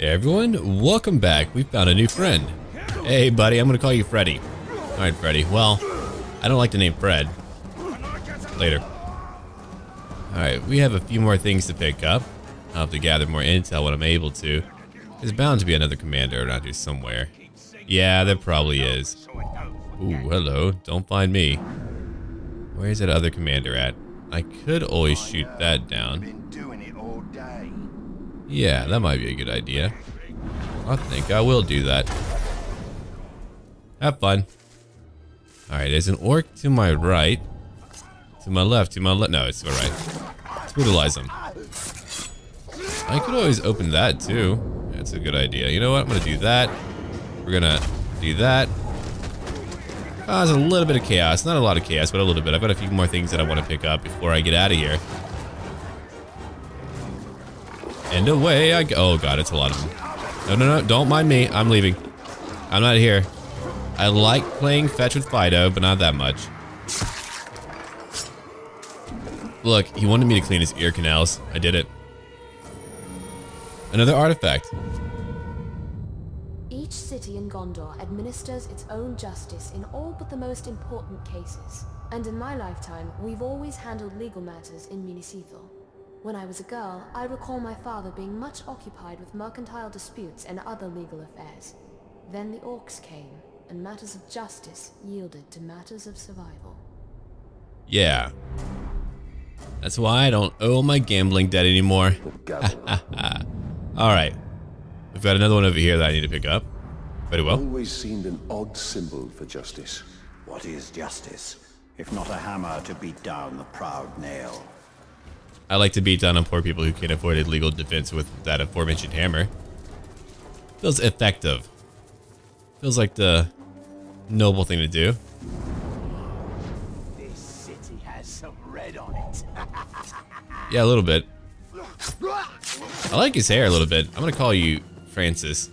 Hey everyone, welcome back. We found a new friend. Hey buddy, I'm gonna call you Freddy. Alright Freddy, well, I don't like the name Fred. Later. Alright, we have a few more things to pick up. I'll have to gather more intel when I'm able to. There's bound to be another commander around here somewhere. Yeah, there probably is. Ooh, hello, don't find me. Where is that other commander at? I could always shoot that down. Yeah, that might be a good idea. I think I will do that. Have fun. Alright, there's an orc to my right. To my left, to my left. No, it's alright. Let's brutalize him. I could always open that too. That's a good idea. You know what? I'm gonna do that. We're gonna do that. Cause a little bit of chaos. Not a lot of chaos, but a little bit. I've got a few more things that I want to pick up before I get out of here. And away I go. Oh god, it's a lot of them. No, no, no, don't mind me. I'm leaving. I'm not here. I like playing fetch with Fido, but not that much. Look, he wanted me to clean his ear canals. I did it. Another artifact. Each city in Gondor administers its own justice in all but the most important cases. And in my lifetime, we've always handled legal matters in Minas Tirith. When I was a girl, I recall my father being much occupied with mercantile disputes and other legal affairs. Then the orcs came, and matters of justice yielded to matters of survival. Yeah. That's why I don't owe my gambling debt anymore. Alright. We've got another one over here that I need to pick up. Very well. Always seemed an odd symbol for justice. What is justice, if not a hammer to beat down the proud nail? I like to beat down on poor people who can't afford a legal defense with that aforementioned hammer. Feels effective. Feels like the noble thing to do. This city has some red on it. Yeah, a little bit. I like his hair a little bit. I'm gonna call you Francis.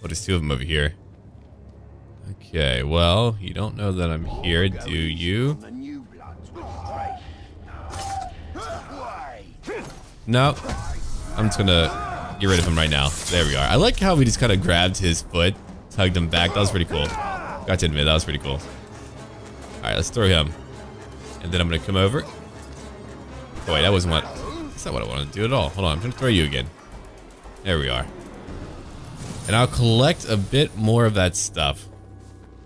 Well, there's two of them over here. Okay, well, you don't know that I'm here, do you? No, I'm just gonna get rid of him right now. There we are. I like how we just kind of grabbed his foot, tugged him back. That was pretty cool. Got to admit, that was pretty cool. All right, let's throw him. And then I'm gonna come over. Oh, wait, that's not what I wanted to do at all. Hold on, I'm gonna throw you again. There we are. And I'll collect a bit more of that stuff.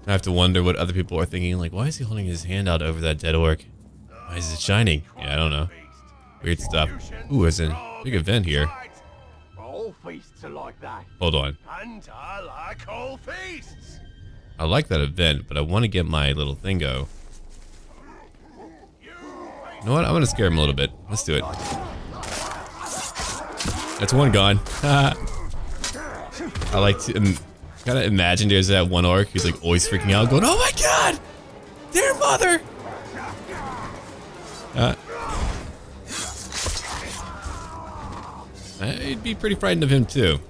I have to wonder what other people are thinking, like, why is he holding his hand out over that dead orc? Why is it shining? Yeah, I don't know. Weird stuff. Ooh, there's a big event here. Hold on. I like that event, but I want to get my little thingo. You know what? I'm gonna scare him a little bit. Let's do it. That's one gone. I like to kind of imagine there's that one orc who's like always freaking out, going, "Oh my god, dear mother!" I'd be pretty frightened of him too.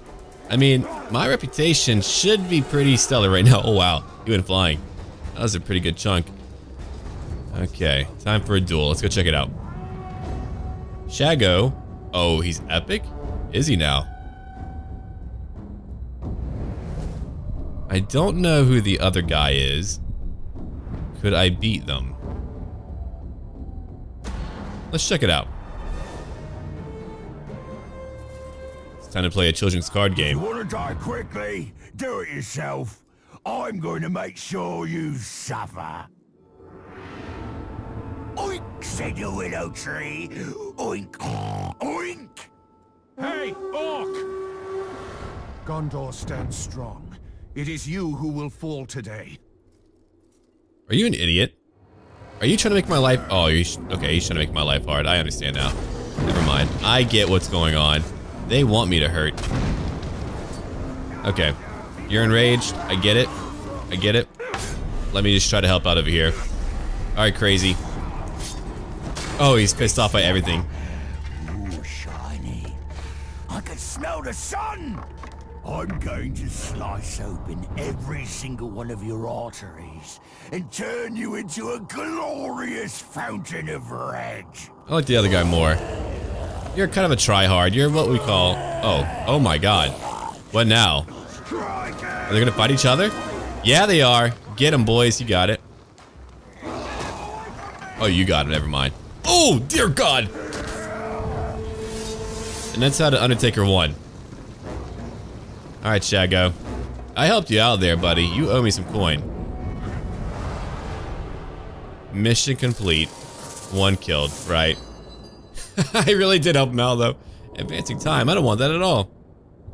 I mean, my reputation should be pretty stellar right now. Oh wow, he went flying. That was a pretty good chunk. Okay, time for a duel. Let's go check it out. Shago. Oh, he's epic? Is he now? I don't know who the other guy is. Could I beat them? Let's check it out. Time to play a children's card game. You wanna die quickly? Do it yourself. I'm going to make sure you suffer. Oink, said the willow tree. Oink, oink. Hey, orc! Gondor stands strong. It is you who will fall today. Are you an idiot? Are you trying to make my life... Oh, okay, he's trying to make my life hard. I understand now. Never mind. I get what's going on. They want me to hurt. Okay. You're enraged. I get it. I get it. Let me just try to help out over here. Alright, crazy. Oh, he's pissed off by everything. Ooh, shiny. I can smell the sun! I'm going to slice open every single one of your arteries and turn you into a glorious fountain of red. I like the other guy more. You're kind of a tryhard. You're what we call Oh. Oh my god. What now? Are they gonna fight each other? Yeah, they are. Get them, boys. You got it. Oh, you got it. Never mind. Oh, dear god. And that's how the Undertaker won. Alright, Shago. I helped you out there, buddy. You owe me some coin. Mission complete. One killed, right? I really did help him out, though. Advancing time. I don't want that at all.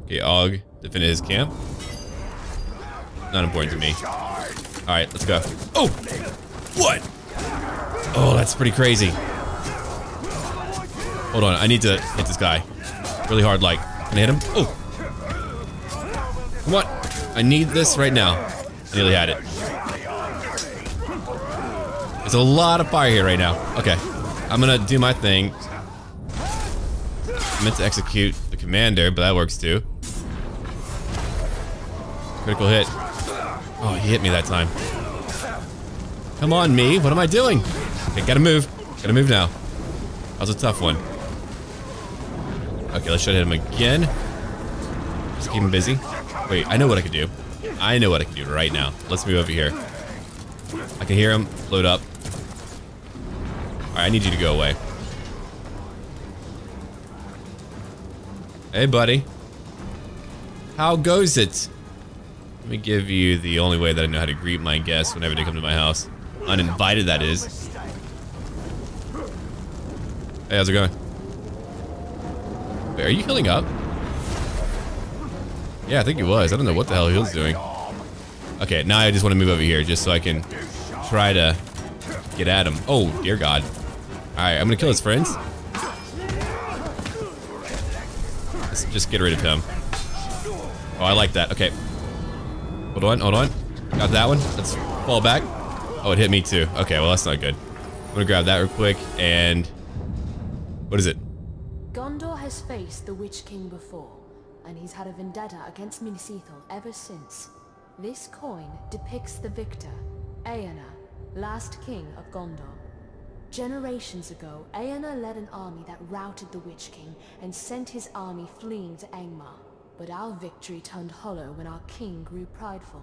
Okay, Og defended his camp. Not important to me. Alright, let's go. Oh! What? Oh, that's pretty crazy. Hold on, I need to hit this guy. Really hard, like. Can I hit him? Oh! What? I need this right now. I nearly had it. There's a lot of fire here right now. Okay, I'm gonna do my thing. I meant to execute the commander, but that works too. Critical hit. Oh, he hit me that time. Come on, me. What am I doing? Okay, gotta move. Gotta move now. That was a tough one. Okay, let's try to hit him again. Just keep him busy. Wait, I know what I can do. I know what I can do right now. Let's move over here. I can hear him. Load up. Alright, I need you to go away. Hey, buddy. How goes it? Let me give you the only way that I know how to greet my guests whenever they come to my house. Uninvited, that is. Hey, how's it going? Wait, are you healing up? Yeah, I think he was. I don't know what the hell he was doing. Okay, now I just want to move over here just so I can try to get at him. Oh, dear god. Alright, I'm gonna kill his friends. Let's just get rid of him. Oh, I like that. Okay. Hold on, hold on. Got that one. Let's fall back. Oh, it hit me too. Okay, well, that's not good. I'm gonna grab that real quick and... What is it? Gondor has faced the Witch King before. And he's had a vendetta against Minas Tirith ever since. This coin depicts the victor, Aenar, last king of Gondor. Generations ago, Aenar led an army that routed the Witch King and sent his army fleeing to Angmar. But our victory turned hollow when our king grew prideful.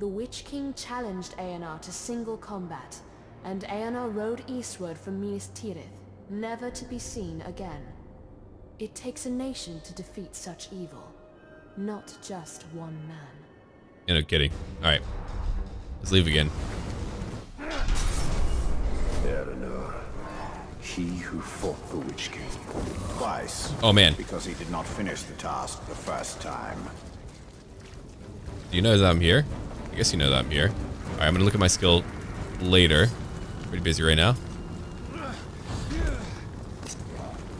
The Witch King challenged Aenar to single combat, and Aenar rode eastward from Minas Tirith, never to be seen again. It takes a nation to defeat such evil, not just one man. Yeah, no kidding. Alright. Let's leave again. Aenar, he who fought the Witch King twice. Oh man. Because he did not finish the task the first time. Do you know that I'm here? I guess you know that I'm here. Alright, I'm gonna look at my skill later. Pretty busy right now.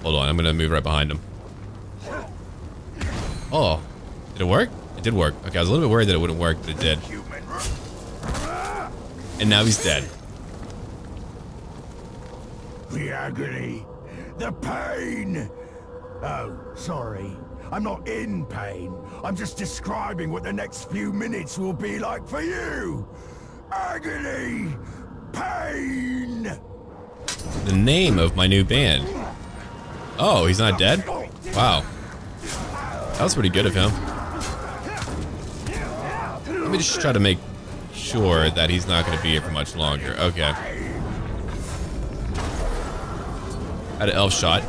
Hold on, I'm gonna move right behind him. Oh, did it work? It did work. Okay, I was a little bit worried that it wouldn't work, but it did. And now he's dead. The agony, the pain. Oh, sorry. I'm not in pain. I'm just describing what the next few minutes will be like for you. Agony, pain. The name of my new band. Oh, he's not dead? Wow. That was pretty good of him. Let me just try to make sure that he's not going to be here for much longer. Okay. Had an elf shot.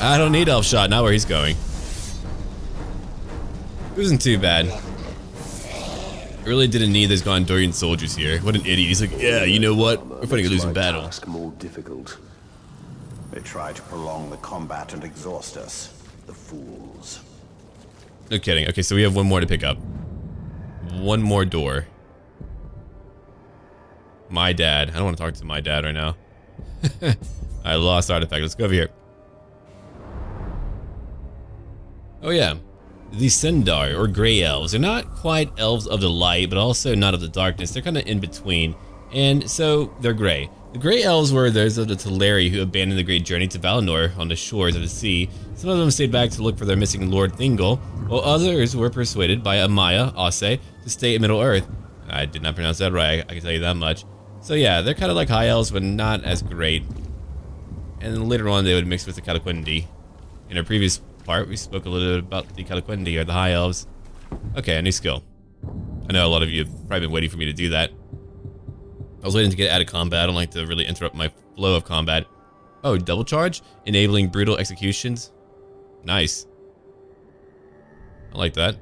I don't need elf shot, not where he's going. It wasn't too bad. I really didn't need those Gondorian soldiers here. What an idiot. He's like, yeah, you know what? We're fighting a losing battle. More difficult. They try to prolong the combat and exhaust us, the fools. No kidding. Okay, so we have one more to pick up. One more door. My dad. I don't want to talk to my dad right now. I lost artifact. Let's go over here. Oh yeah. The Sindar, or Grey Elves. They're not quite elves of the light, but also not of the darkness. They're kind of in between, and so they're grey. The Grey Elves were those of the Teleri who abandoned the great journey to Valinor on the shores of the sea. Some of them stayed back to look for their missing Lord Thingol, while others were persuaded by Maia, Ase, to stay in Middle-earth. I did not pronounce that right, I can tell you that much. So yeah, they're kind of like High Elves, but not as great. And then later on they would mix with the Calaquendi. In our previous part, we spoke a little bit about the Calaquendi, or the High Elves. Okay, a new skill. I know a lot of you have probably been waiting for me to do that. I was waiting to get out of combat. I don't like to really interrupt my flow of combat. Oh, double charge? Enabling brutal executions? Nice. I like that.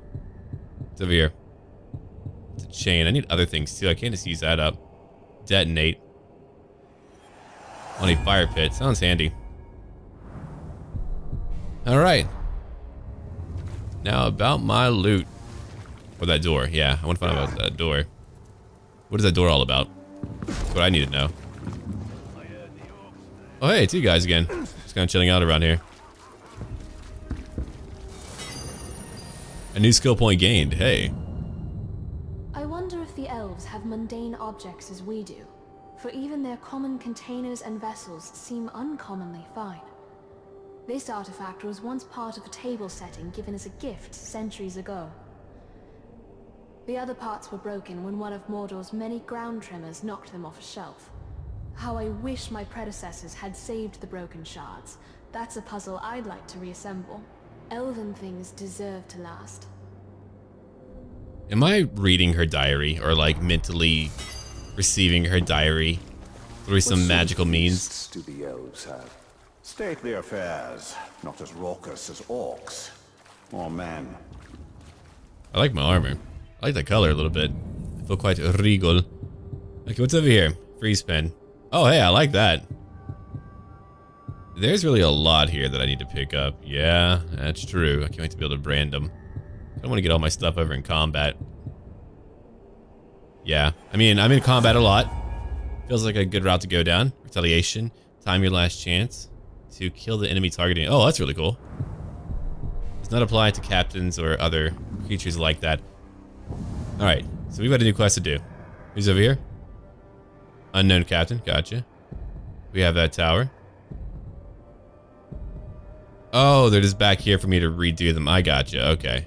It's over here. It's a chain. I need other things too. I can't just use that up. Detonate. On a fire pit. Sounds handy. Alright. Now about my loot. Or that door. Yeah, I want to find out about that door. What is that door all about? That's what I need to know. Oh hey, it's you guys again. Just kind of chilling out around here. A new skill point gained, hey. I wonder if the elves have mundane objects as we do, for even their common containers and vessels seem uncommonly fine. This artifact was once part of a table setting given as a gift centuries ago. The other parts were broken when one of Mordor's many ground tremors knocked them off a shelf. How I wish my predecessors had saved the broken shards. That's a puzzle I'd like to reassemble. Elven things deserve to last. Am I reading her diary, or like mentally receiving her diary through some magical means? Do the elves have stately affairs, not as raucous as orcs or men? I like my armor. I like the color a little bit. I feel quite regal. Okay, what's over here? Freeze pen. Oh, hey, I like that. There's really a lot here that I need to pick up. Yeah, that's true. I can't wait to be able to brand them. I don't want to get all my stuff over in combat. Yeah, I mean, I'm in combat a lot. Feels like a good route to go down. Retaliation. Time your last chance to kill the enemy targeting. Oh, that's really cool. Does not apply to captains or other creatures like that. All right, so we've got a new quest to do. Who's over here? Unknown captain, gotcha. We have that tower. Oh, they're just back here for me to redo them. I gotcha, okay.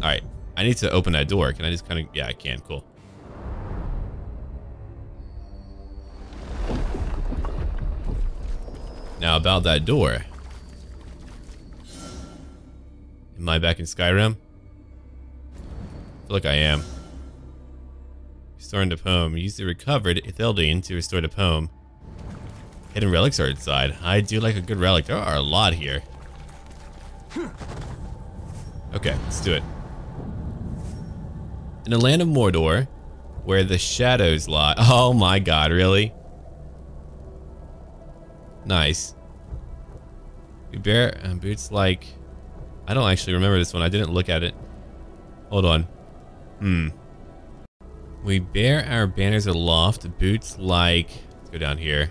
All right, I need to open that door. Can I just kind of, yeah, I can, cool. Now about that door. Am I back in Skyrim? I feel like I am. Restoring the poem. Use the recovered Ithildine to restore the poem. Hidden relics are inside. I do like a good relic. There are a lot here. Okay, let's do it. In the land of Mordor, where the shadows lie. Oh my god, really? Nice. We bear boots like... I don't actually remember this one. I didn't look at it. Hold on. Hmm. We bear our banners aloft, boots like, let's go down here,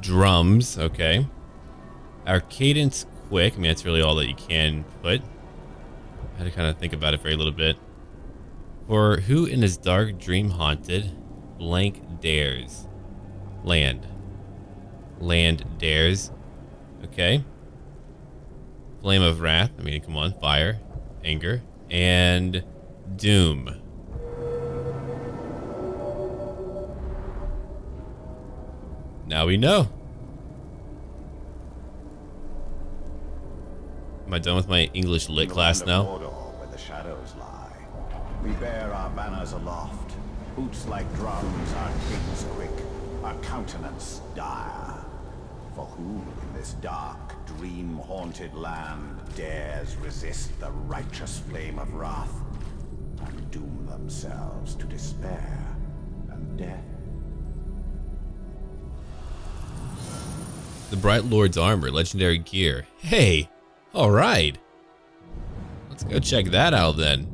drums, okay. Our cadence quick, I mean that's really all that you can put. I had to kind of think about it for a little bit. For who in his dark dream haunted, blank dares, land dares, okay. Flame of wrath, I mean come on, fire, anger, and doom. Now we know. Am I done with my English lit class now? Mordor, where the shadows lie. We bear our banners aloft. Boots like drums, our kings quick, our countenance dire. For who in this dark, dream-haunted land dares resist the righteous flame of wrath and doom themselves to despair and death? The Bright Lord's armor, legendary gear. Hey, all right. Let's go check that out then.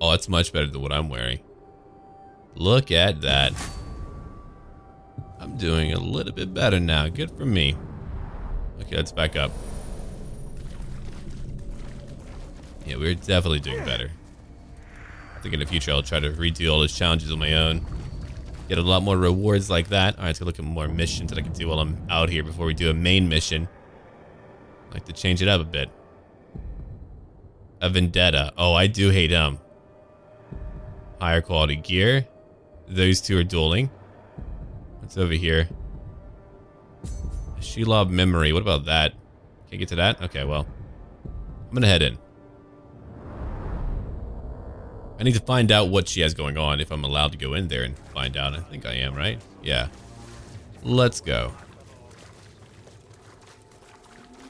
Oh, that's much better than what I'm wearing. Look at that. I'm doing a little bit better now. Good for me. Okay, let's back up. Yeah, we're definitely doing better. I think in the future I'll try to redo all those challenges on my own. Get a lot more rewards like that. Alright, let's go look at more missions that I can do while I'm out here before we do a main mission. I like to change it up a bit. A vendetta. Oh, I do hate him. Higher quality gear. Those two are dueling. What's over here? A Shelob memory. What about that? Can you get to that? Okay, well. I'm gonna head in. I need to find out what she has going on, if I'm allowed to go in there and find out. I think I am, right? Yeah. Let's go.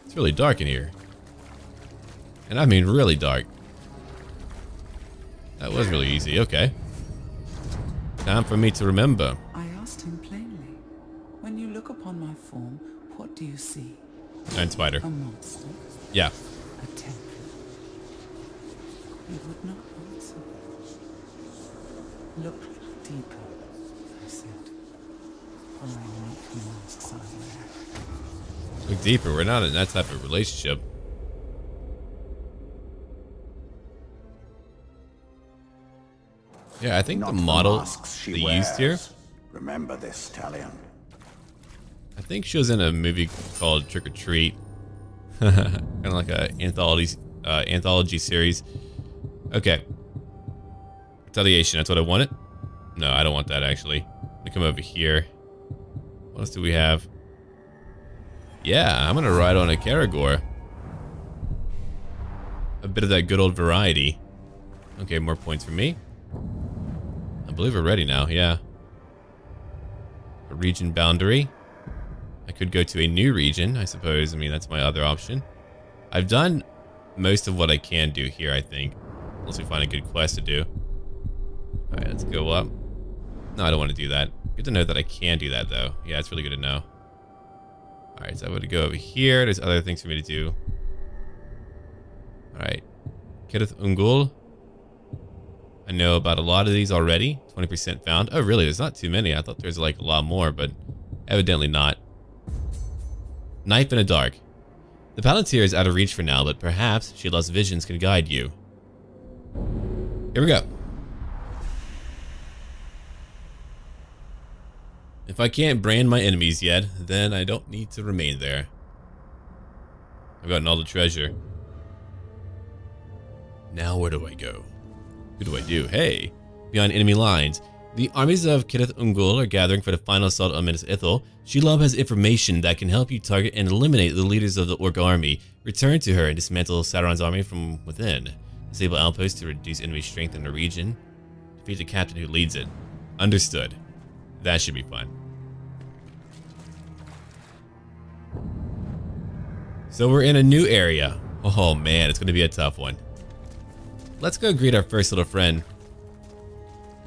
It's really dark in here. And I mean really dark. That was really easy. Okay. Time for me to remember. I asked him plainly. When you look upon my form, what do you see? Giant spider. A monster? Yeah. A temple. He would not answer. Look deeper, I said. Or I make the masks I wear. Look deeper. We're not in that type of relationship. Yeah, I think not the model they used here. Remember this, Talion. I think she was in a movie called Trick or Treat. Kind of like an anthology series. Okay. Retaliation, that's what I wanted. No, I don't want that actually. Let me come over here. What else do we have? Yeah, I'm gonna ride on a Caragor. A bit of that good old variety. Okay, more points for me. I believe we're ready now, yeah. A region boundary. I could go to a new region, I suppose. I mean, that's my other option. I've done most of what I can do here, I think. Unless we find a good quest to do. Alright, let's go up. No, I don't want to do that. Good to know that I can do that, though. Yeah, it's really good to know. Alright, so I'm going to go over here. There's other things for me to do. Alright. Cirith Ungol. I know about a lot of these already. 20% found. Oh, really? There's not too many. I thought there's like a lot more, but evidently not. Knife in the dark. The Palantir is out of reach for now, but perhaps Shelob's visions can guide you. Here we go. If I can't brand my enemies yet, then I don't need to remain there. I've gotten all the treasure. Now where do I go? Who do I do? Hey! Beyond enemy lines. The armies of Cirith Ungol are gathering for the final assault on Minas Tirith. Shelob has information that can help you target and eliminate the leaders of the Orc army. Return to her and dismantle Sauron's army from within. Disable outposts to reduce enemy strength in the region. Defeat the captain who leads it. Understood. That should be fun. So we're in a new area. Oh man, it's going to be a tough one. Let's go greet our first little friend.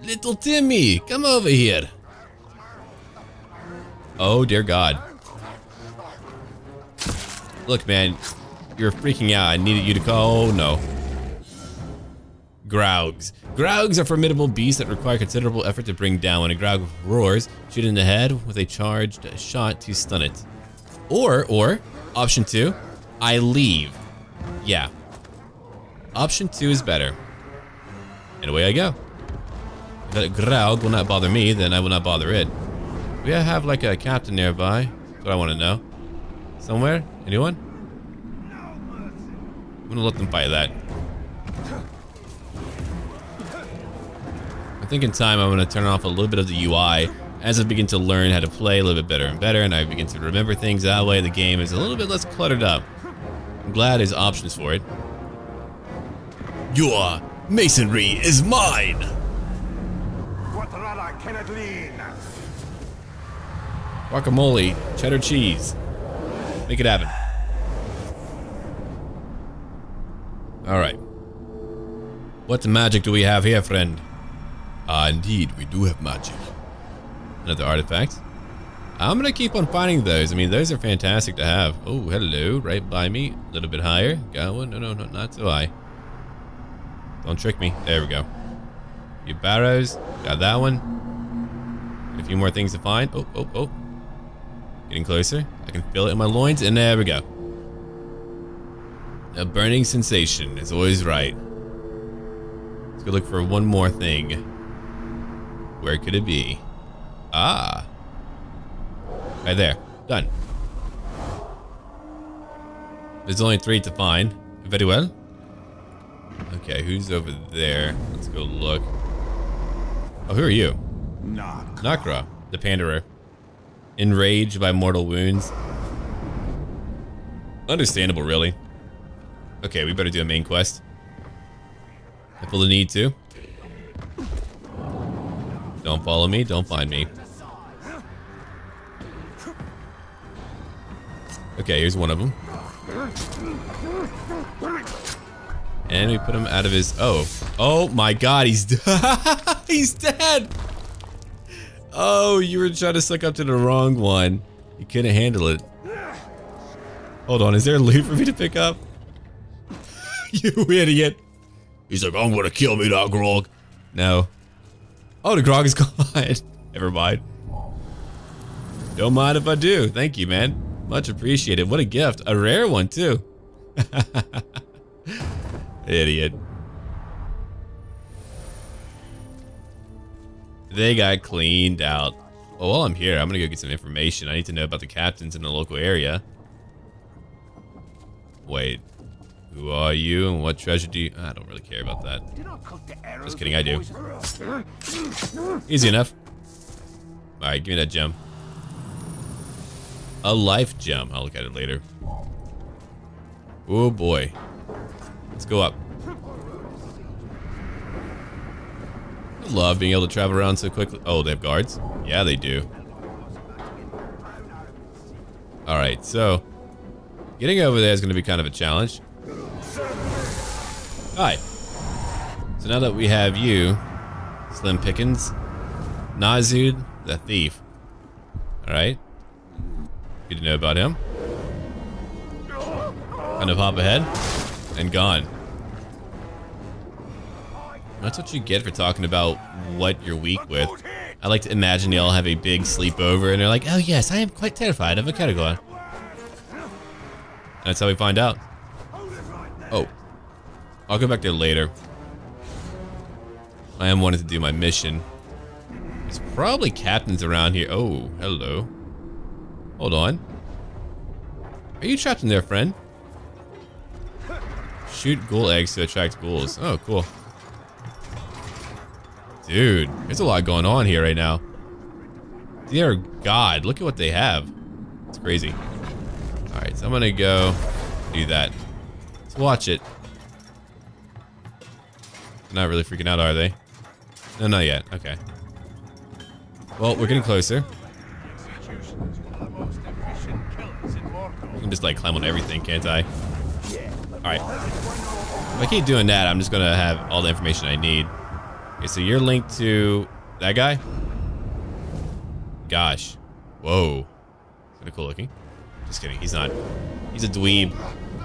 Little Timmy, come over here. Oh, dear God. Look, man, you're freaking out. I needed you to call. Oh, no. Graugs. Graugs are formidable beasts that require considerable effort to bring down. When a Graug roars, shoot it in the head with a charged shot to stun it. Or, option two, I leave. Yeah. Option 2 is better. And away I go. If that Graug will not bother me, then I will not bother it. We have like a captain nearby. That's what I want to know. Somewhere? Anyone? I'm going to let them fight that. I think in time I'm going to turn off a little bit of the UI as I begin to learn how to play a little bit better and better, and I begin to remember things that way. The game is a little bit less cluttered up. I'm glad there's options for it. Your masonry is mine! Guacamole, cheddar cheese. Make it happen. Alright. What magic do we have here, friend? Ah, indeed, we do have magic. Another artifact. I'm gonna keep on finding those. I mean, those are fantastic to have. Oh, hello, right by me. A little bit higher. Got one? No, not so high. Don't trick me. There we go. A few barrows. Got that one. Got a few more things to find. Oh. Getting closer. I can feel it in my loins, and there we go. A burning sensation is always right. Let's go look for one more thing. Where could it be? Ah. Right there. Done. There's only 3 to find. Very well. Okay, who's over there? Let's go look. Oh, who are you? Nakra, the Panderer. Enraged by mortal wounds. Understandable, really. Okay, we better do a main quest. I feel the need to. Don't follow me, don't find me. Okay, here's one of them. And we put him out of his... Oh. Oh my god, he's... he's dead! Oh, you were trying to suck up to the wrong one. You couldn't handle it. Hold on, is there a loot for me to pick up? You idiot. He's like, I'm gonna kill me now, Graug. No. Oh, the Graug is gone. Never mind. Don't mind if I do. Thank you, man. Much appreciated. What a gift. A rare one, too. Idiot. They got cleaned out. Well, while I'm here, I'm gonna go get some information. I need to know about the captains in the local area. Wait. Who are you and what treasure do you... I don't really care about that. Just kidding, I do. Easy enough. Alright, give me that gem. A life gem. I'll look at it later. Oh boy. Let's go up. I love being able to travel around so quickly. Oh, they have guards? Yeah, they do. Alright, so... Getting over there is going to be kind of a challenge. Alright. So now that we have you, Slim Pickens, Nazud the Thief. Alright. Good to know about him. Kind of hop ahead. And gone. That's what you get for talking about what you're weak with. I like to imagine they all have a big sleepover and they're like, oh yes, I am quite terrified of a Caragor. That's how we find out. Oh. I'll go back there later. I am wanting to do my mission. There's probably captains around here. Oh, hello. Hold on. Are you trapped in there, friend? Shoot ghoul eggs to attract ghouls. Oh, cool. Dude, there's a lot going on here right now. Dear God, look at what they have. It's crazy. Alright, so I'm gonna go do that. Let's watch it. They're not really freaking out, are they? No, not yet. Okay. Well, we're getting closer. I can just like climb on everything, can't I? Alright. If I keep doing that, I'm just gonna have all the information I need. Okay, so you're linked to that guy? Gosh. Whoa. It's kinda cool looking. Just kidding, he's not. He's a dweeb.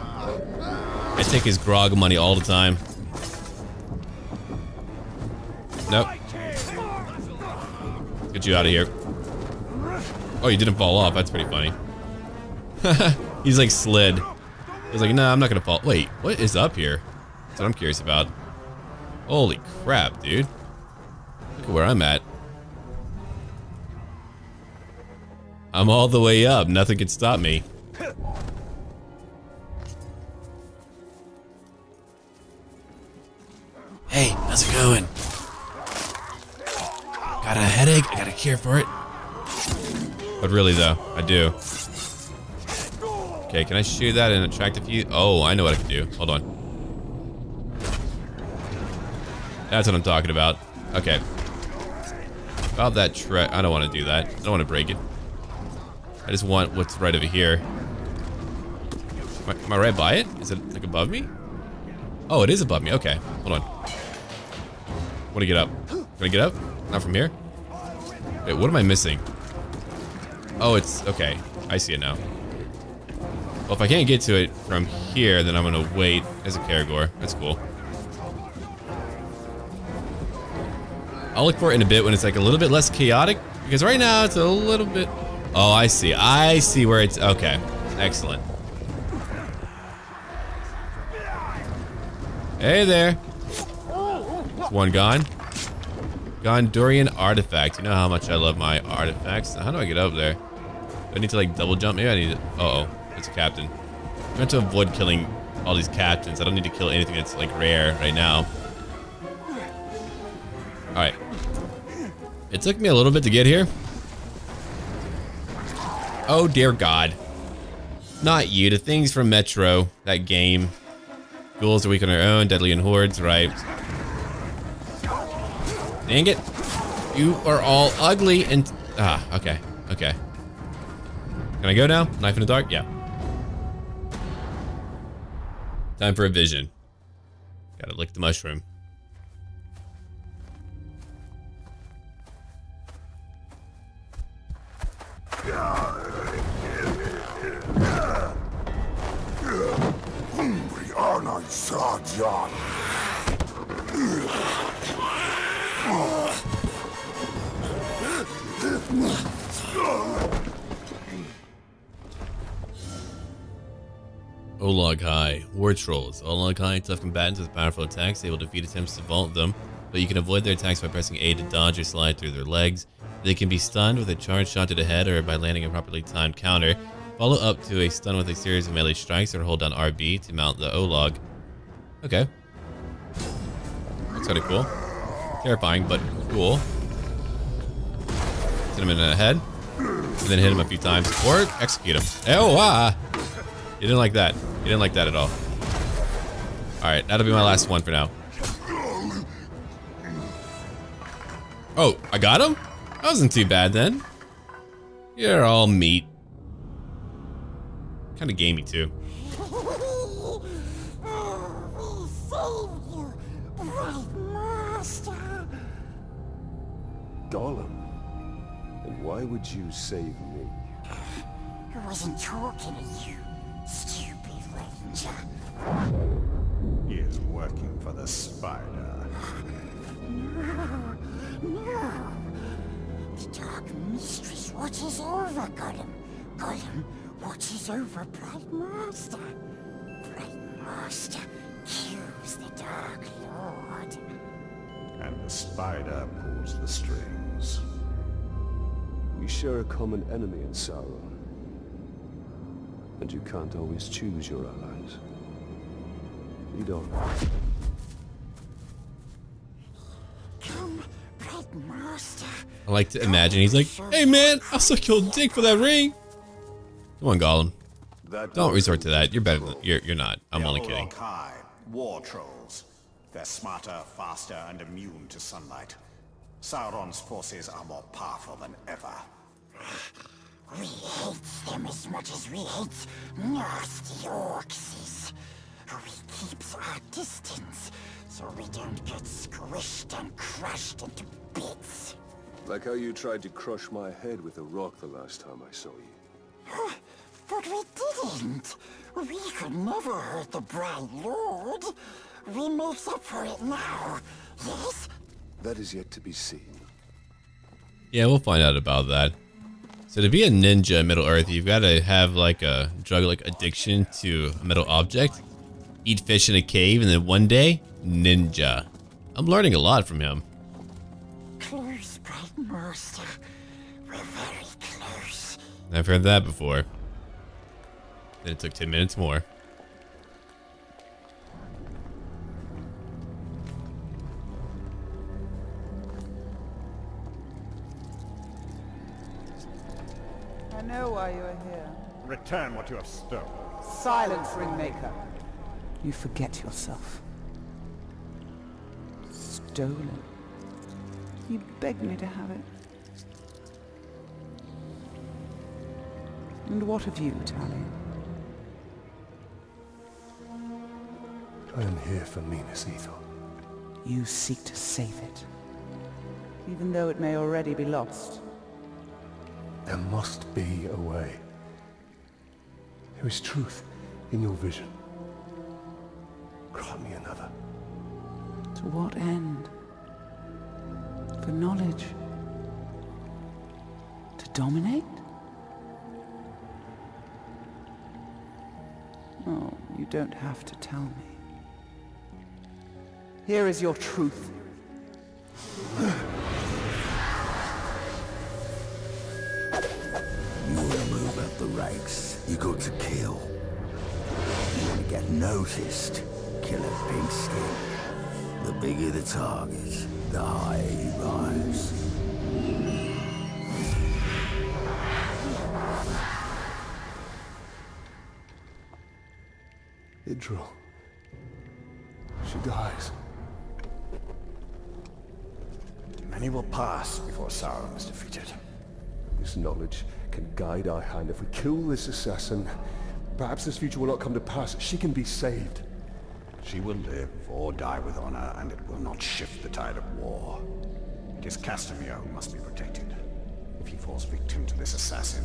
I take his grog money all the time. Nope. Let's get you out of here. Oh, you didn't fall off. That's pretty funny. He's like slid. He's like, nah, I'm not gonna fall. Wait, what is up here? That's what I'm curious about. Holy crap, dude. Look at where I'm at. I'm all the way up. Nothing can stop me. Hey, how's it going? Got a headache? I got a cure for it. But really though, I do. Okay, can I shoot that and attract a few? Oh, I know what I can do. Hold on. That's what I'm talking about. Okay. About that track. I don't want to do that. I don't want to break it. I just want what's right over here. Am I right by it? Is it like above me? Oh, it is above me. Okay. Hold on. I want to get up. Can I get up? Not from here? Wait, what am I missing? Oh, it's... Okay. I see it now. Well, if I can't get to it from here, then I'm gonna wait as a Caragor. That's cool. I'll look for it in a bit when it's like a little bit less chaotic, because right now it's a little bit... Oh, I see. I see where it's... Okay. Excellent. Hey there. There's one gone. Gondorian artifact. You know how much I love my artifacts. How do I get up there? Do I need to like double jump? Maybe I need to... Uh-oh. It's a captain. I'm trying to avoid killing all these captains. I don't need to kill anything that's like rare right now. Alright. It took me a little bit to get here. Oh dear God. Not you, the things from Metro, that game. Ghouls are weak on their own, deadly in hordes, right? Dang it. You are all ugly and... Ah, okay, okay. Can I go now? Knife in the dark? Yeah. Time for a vision. Gotta lick the mushroom. Olog-hai, war trolls. Olog-hai, tough combatants with powerful attacks. They will defeat attempts to vault them, but you can avoid their attacks by pressing A to dodge or slide through their legs. They can be stunned with a charge shot to the head or by landing a properly timed counter. Follow up to a stun with a series of melee strikes or hold down RB to mount the Olog. Okay. That's kind of cool. Terrifying, but cool. Hit him in the head. And then hit him a few times. Or execute him. Oh, ah! You didn't like that. You didn't like that at all. Alright, that'll be my last one for now. Oh, I got him? That wasn't too bad then. You're all meat. Kind of gamey too. We saved you, Bright Master. Gollum, then why would you save me? I wasn't talking to you, stupid ranger. He is working for the spider. No, no. The Dark Mistress watches over Gollum. Gollum watches over Bright Master. Bright Master kills the Dark Lord. And the spider pulls the strings. We share a common enemy in Sauron. And you can't always choose your allies. You don't. Come, Bright Master. I like to imagine he's like, hey man, I'll suck your dick for that ring. Come on, Gollum. Don't resort to that. You're better than you're not. I'm only kidding. War trolls. They're smarter, faster, and immune to sunlight. Sauron's forces are more powerful than ever. We hate them as much as we hate nasty orcs. We keep our distance so we don't get squished and crushed into bits. Like how you tried to crush my head with a rock the last time I saw you. But we didn't. We could never hurt the Bright Lord. We make up for it now, yes? That is yet to be seen. Yeah, we'll find out about that. So to be a ninja in Middle Earth, you've got to have like a drug like addiction to a metal object, eat fish in a cave, and then one day, ninja. I'm learning a lot from him. Close, Bright Master. We're very close. I've heard that before. Then it took 10 minutes more. I know why you are here. Return what you have stolen. Silence, Ringmaker. You forget yourself. Stolen. You begged me to have it. And what of you, Talion? I am here for Minas Tirith. You seek to save it, even though it may already be lost. There must be a way. There is truth in your vision. Grant me another. To what end? For knowledge? To dominate? Oh, you don't have to tell me. Here is your truth. You will move up the ranks. You go to kill. You want to get noticed. Kill a big skin. The bigger the target, the higher you rise. Idril. She dies. Many will pass before Sauron is defeated. This knowledge can guide our hand. If we kill this assassin, perhaps this future will not come to pass. She can be saved. She will live or die with honor, and it will not shift the tide of war. It is Castamir who must be protected. If he falls victim to this assassin,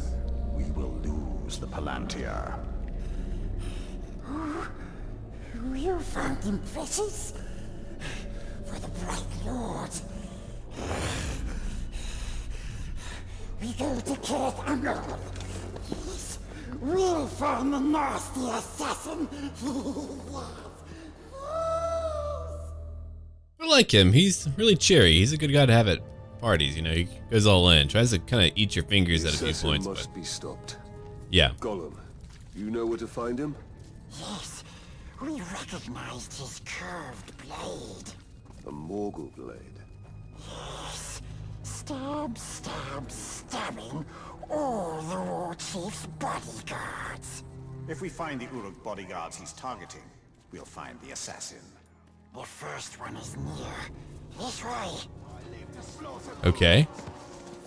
we will lose the Palantir. You found them precious? For the Bright Lord. We go to Cirith Ungol. Yes, we'll find the nasty assassin. I like him. He's really cheery. He's a good guy to have at parties. You know, he goes all in. Tries to kind of eat your fingers at a few points. Must be stopped. Yeah. Gollum, you know where to find him? Yes, we recognized his curved blade. A Morgul blade. Yes. Stab, stab, stabbing all the War Chief's bodyguards. If we find the Uruk bodyguards he's targeting, we'll find the assassin. The first one is near. This way. Okay.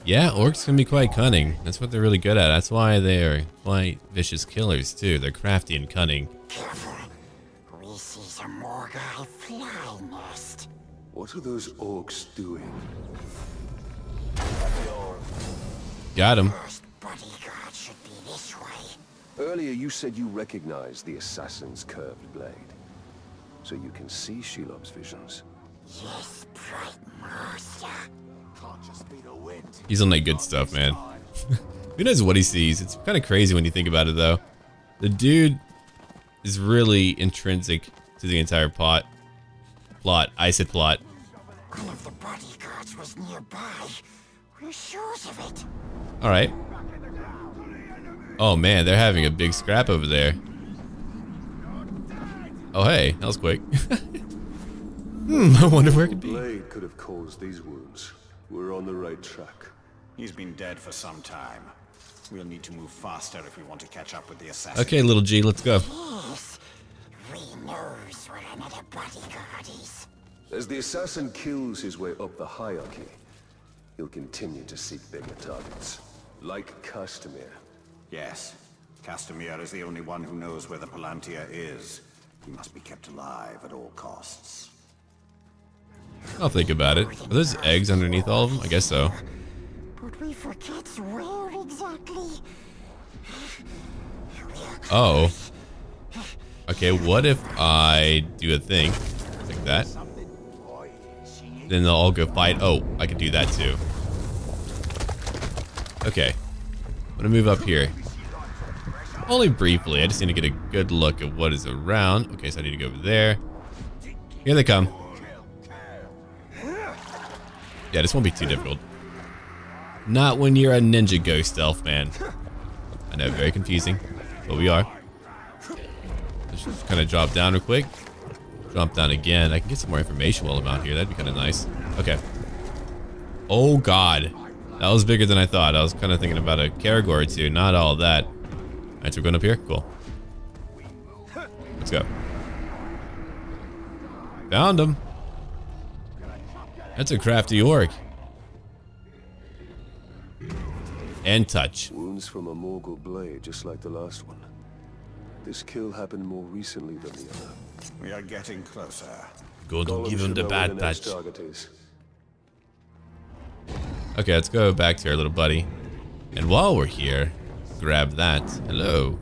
Yeah, orcs can be quite cunning. That's what they're really good at. That's why they are quite vicious killers, too. They're crafty and cunning. Careful. We see a Morgul fly nest. What are those orcs doing? Got him. First bodyguard should be this way. Earlier you said you recognized the assassin's curved blade. So you can see Shelob's visions. Yes, Bright Master. Can't just be the wind. He's on that good stuff, man. Who knows what he sees? It's kind of crazy when you think about it, though. The dude is really intrinsic to the entire plot. I said plot. One of the bodyguards was nearby. We're sure of it. All right. Oh man, they're having a big scrap over there. Oh hey, that was quick. I wonder where it could be. Blade could have caused these wounds. We're on the right track. He's been dead for some time. We'll need to move faster if we want to catch up with the assassin. Okay, little G, let's go. Yes. We knows where another bodyguard is. As the assassin kills his way up the hierarchy, he'll continue to seek bigger targets, like Castamir. Yes, Castamir is the only one who knows where the Palantir is. He must be kept alive at all costs. I'll think about it. Are those eggs underneath all of them? I guess so. But we forget where exactly. Oh. Okay, what if I do a thing like that? Then they'll all go fight. Oh, I could do that too. Okay. I'm gonna move up here. Only briefly. I just need to get a good look at what is around. Okay, so I need to go over there. Here they come. Yeah, this won't be too difficult. Not when you're a ninja ghost elf, man. I know, very confusing. But we are. Let's just kind of drop down real quick. Jump down again. I can get some more information while I'm out here. That'd be kind of nice. Okay. Oh god. That was bigger than I thought. I was kind of thinking about a Caragor or two. Not all that. Alright, so we're going up here? Cool. Let's go. Found him. That's a crafty orc. And touch. Wounds from a Morgul blade, just like the last one. This kill happened more recently than the other. We are getting closer. Go to give him the bad touch. Okay, let's go back to our little buddy. And while we're here, grab that. Hello.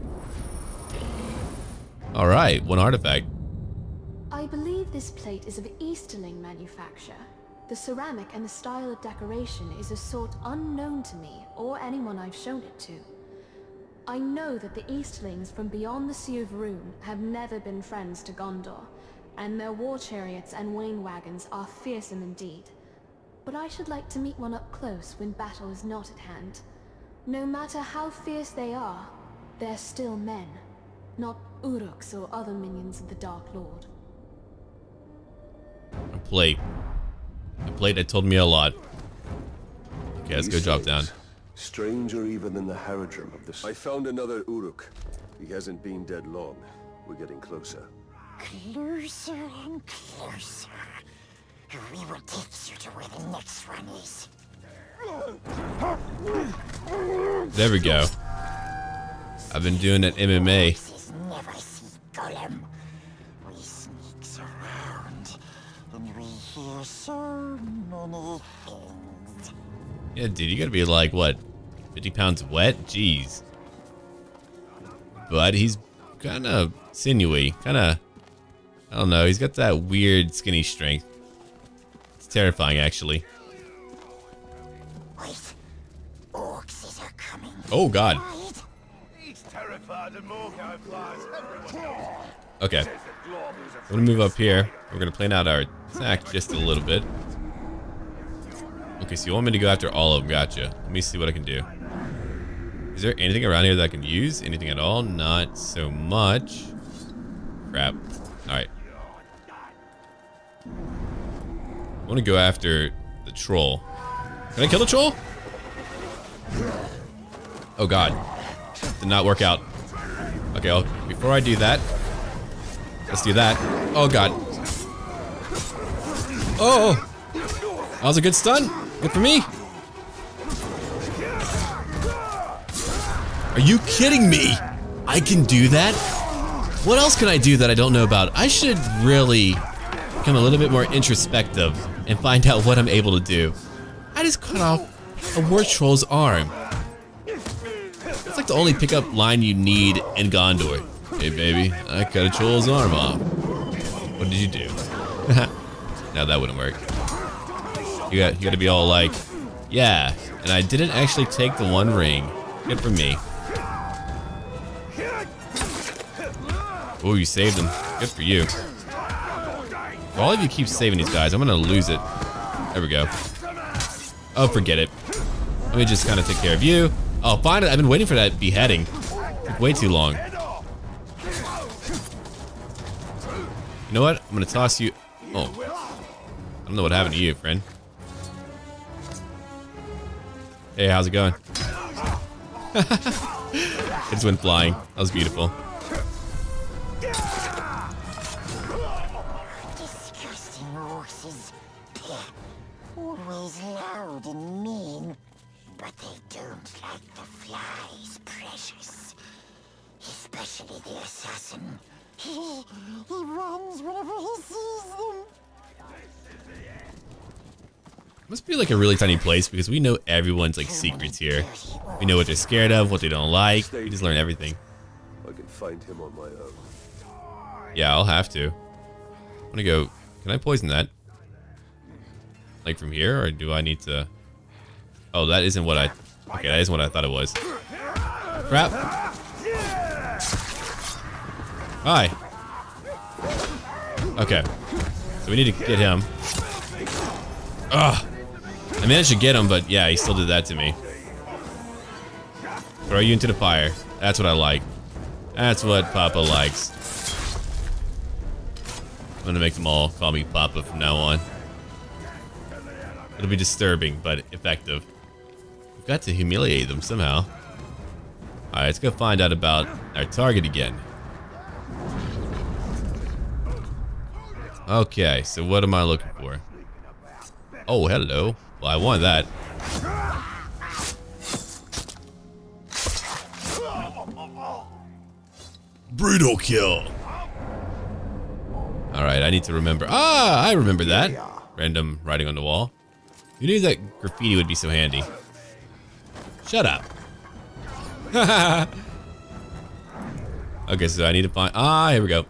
All right, one artifact. I believe this plate is of Easterling manufacture. The ceramic and the style of decoration is a sort unknown to me or anyone I've shown it to. I know that the Eastlings from beyond the Sea of Rune have never been friends to Gondor, and their war chariots and wain wagons are fearsome indeed. But I should like to meet one up close when battle is not at hand. No matter how fierce they are, they're still men, not Uruks or other minions of the Dark Lord. A plate. A plate that told me a lot. Okay, let's go drop down. Stranger even than the Haradrim of this. I found another Uruk. He hasn't been dead long. We're getting closer. Closer and closer. We will take you to where the next one is. There we go. I've been doing it MMA. Never see Gollum. We sneaks around and we hear so many things. Yeah, dude, you gotta be like, what, 50 pounds wet? Jeez. But he's kind of sinewy. Kind of, I don't know. He's got that weird skinny strength. It's terrifying, actually. Wait. Orcs are coming. Oh, God. He's terrified and Morgul flies everywhere. Okay. I'm going to move up here. We're going to plan out our attack just a little bit. Okay, so you want me to go after all of them. Gotcha. Let me see what I can do. Is there anything around here that I can use? Anything at all? Not so much. Crap. Alright. I want to go after the troll. Can I kill the troll? Oh god. Did not work out. Okay, well, before I do that, let's do that. Oh god. Oh! That was a good stun. Good for me. Are you kidding me? I can do that? What else can I do that I don't know about? I should really become a little bit more introspective and find out what I'm able to do. I just cut off a war troll's arm. It's like the only pickup line you need in Gondor. Hey baby, I cut a troll's arm off. What did you do? No, that wouldn't work. You got to be all like, yeah, and I didn't actually take the one ring. Good for me. Oh, you saved him. Good for you. If all of you keep saving these guys, I'm gonna lose it. There we go. Oh, forget it. Let me just kind of take care of you. Oh, finally, I've been waiting for that beheading. It took way too long. You know what? I'm gonna toss you. Oh, I don't know what happened to you, friend. Hey, how's it going? It just went flying. That was beautiful. Like a really tiny place because we know everyone's like secrets here. We know what they're scared of, what they don't like. We just learn everything. I can find him on my own. Yeah, I'll have to. I'm gonna go. Can I poison that? Like from here, or do I need to? Oh, that isn't what I. Okay, that isn't what I thought it was. Crap. Hi. Okay. So we need to get him. Ugh. I managed to get him, but yeah, he still did that to me. Throw you into the fire. That's what I like. That's what Papa likes. I'm gonna make them all call me Papa from now on. It'll be disturbing, but effective. We've got to humiliate them somehow. Alright, let's go find out about our target again. Okay, so what am I looking for? Oh, hello. Well, I want that. Brutal kill. Alright, I need to remember. Ah, I remember that. Random writing on the wall. Who knew that graffiti would be so handy? Shut up. Okay, so I need to find... Ah, here we go.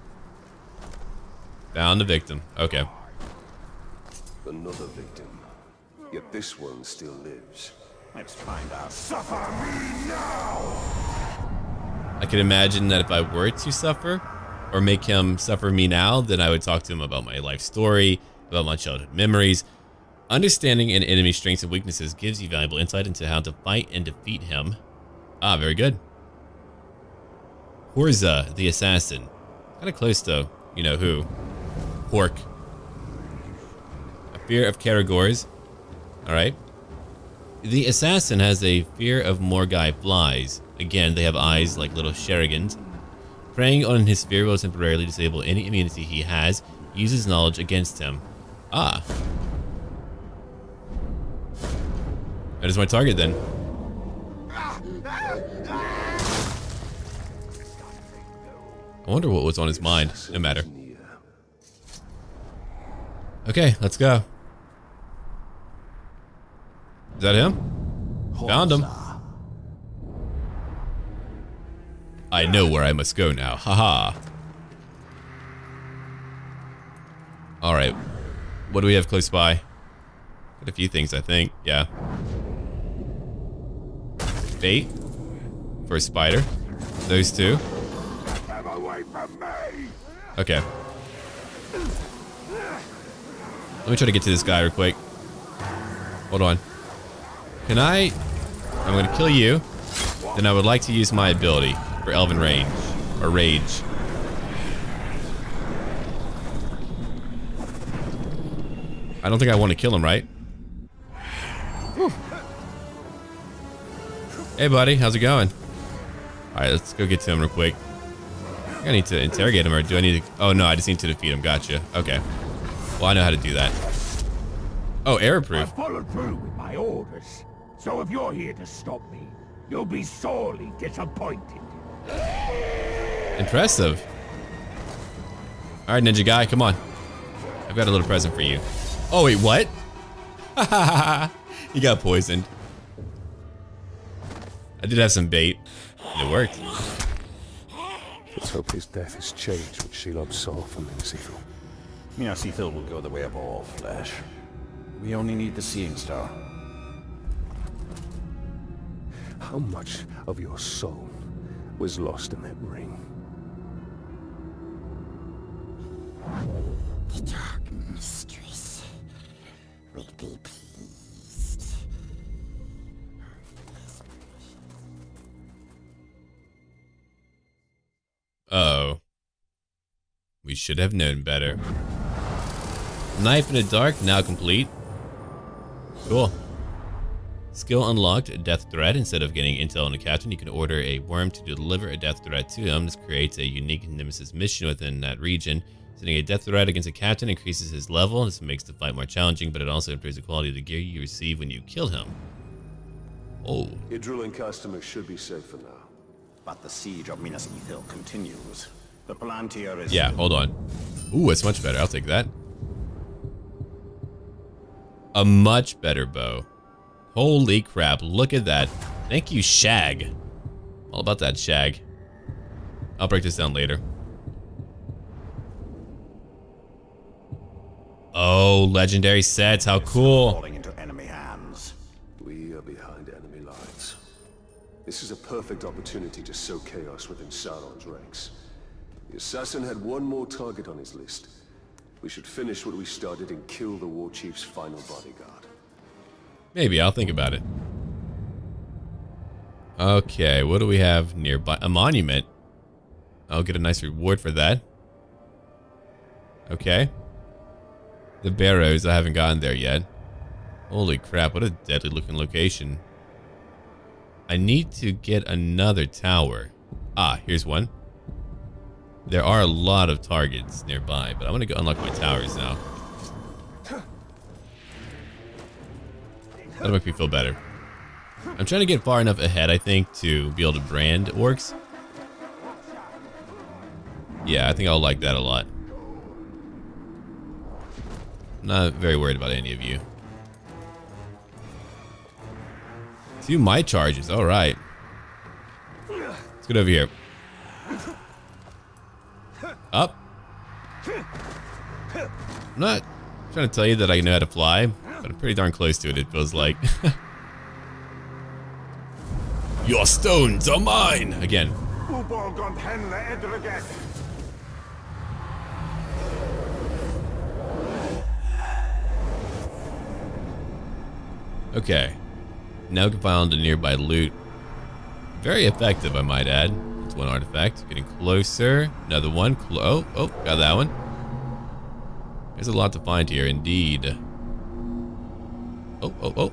Found the victim. Okay. Another victim. Yet this one still lives. Let's find out. Suffer me now! I could imagine that if I were to suffer, or make him suffer me now, then I would talk to him about my life story, about my childhood memories. Understanding an enemy's strengths and weaknesses gives you valuable insight into how to fight and defeat him. Ah, very good. Horza, the assassin. Kinda close to, you know who. Hork. A fear of Caragor's. Alright. The assassin has a fear of Morgul flies. Again, they have eyes like little sherrigans. Preying on his fear will temporarily disable any immunity he has. Use his knowledge against him. Ah. That is my target then. I wonder what was on his mind. No matter. Okay, let's go. Is that him? Found him. I know where I must go now. Haha. Alright. What do we have close by? Got a few things, I think. Yeah. Bait. For a spider. Those two. Okay. Let me try to get to this guy real quick. Hold on. Can I? I'm going to kill you. Then I would like to use my ability. For Elven Rage, or Rage. I don't think I want to kill him, right? Whew. Hey buddy, how's it going? Alright, let's go get to him real quick. I need to interrogate him, or do I need to... Oh no, I just need to defeat him, gotcha. Okay. Well, I know how to do that. Oh, error-proof. I followed through with my orders, so if you're here to stop me, you'll be sorely disappointed. Impressive. All right, ninja guy, come on. I've got a little present for you. Oh wait, what? You got poisoned. I did have some bait. It worked. Let's hope his death has changed what Shelob saw from Minasithil. Minasithil will go the way of all flesh. We only need the seeing star. How much of your soul was lost in that ring? The dark mistress will be pleased. Oh. We should have known better. Knife in the dark, now complete. Cool. Skill unlocked, a death threat. Instead of getting intel on a captain, you can order a worm to deliver a death threat to him. This creates a unique nemesis mission within that region. Sending a death threat against a captain increases his level. This makes the fight more challenging, but it also improves the quality of the gear you receive when you kill him. Oh. Idril and Castamir should be safe for now. But the siege of Minas Tirith continues. The Palantir is... Yeah, hold on. Ooh, it's much better. I'll take that. A much better bow. Holy crap, look at that. Thank you, Shag. All about that, Shag. I'll break this down later. Oh, legendary sets, how cool. Falling into enemy hands. We are behind enemy lines. This is a perfect opportunity to sow chaos within Sauron's ranks. The assassin had one more target on his list. We should finish what we started and kill the war chief's final bodyguard. Maybe, I'll think about it. Okay, what do we have nearby? A monument. I'll get a nice reward for that. Okay. The barrows, I haven't gotten there yet. Holy crap, what a deadly looking location. I need to get another tower. Ah, here's one. There are a lot of targets nearby, but I'm gonna go unlock my towers now. That'll make me feel better. I'm trying to get far enough ahead, I think, to be able to brand orcs. Yeah, I think I'll like that a lot. I'm not very worried about any of you. Do my charges, alright. Let's get over here. Up. I'm not trying to tell you that I know how to fly. But I'm pretty darn close to it, it feels like. Your stones are mine! Again. Okay. Now we can find a nearby loot. Very effective, I might add. That's one artifact. Getting closer. Another one. Oh, got that one. There's a lot to find here, indeed. Oh.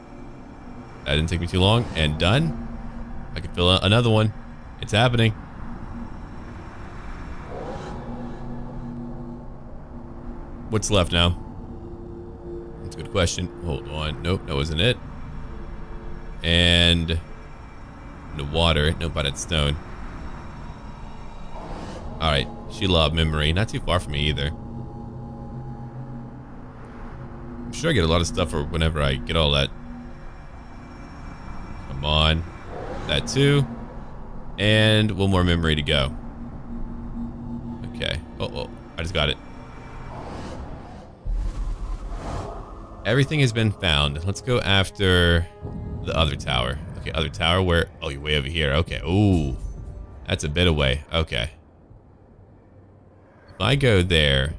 That didn't take me too long. And done. I can fill out another one. It's happening. what's left now? That's a good question. Hold on. Nope, that wasn't it. And the water. Nope, but it's stone. Alright, Shelob memory. Not too far from me either. I'm sure I get a lot of stuff for whenever I get all that. Come on. That too. And one more memory to go. Okay. Oh, I just got it. Everything has been found. Let's go after the other tower. Okay, other tower where... Oh, you're way over here. Okay. Ooh. That's a bit away. Okay. If I go there...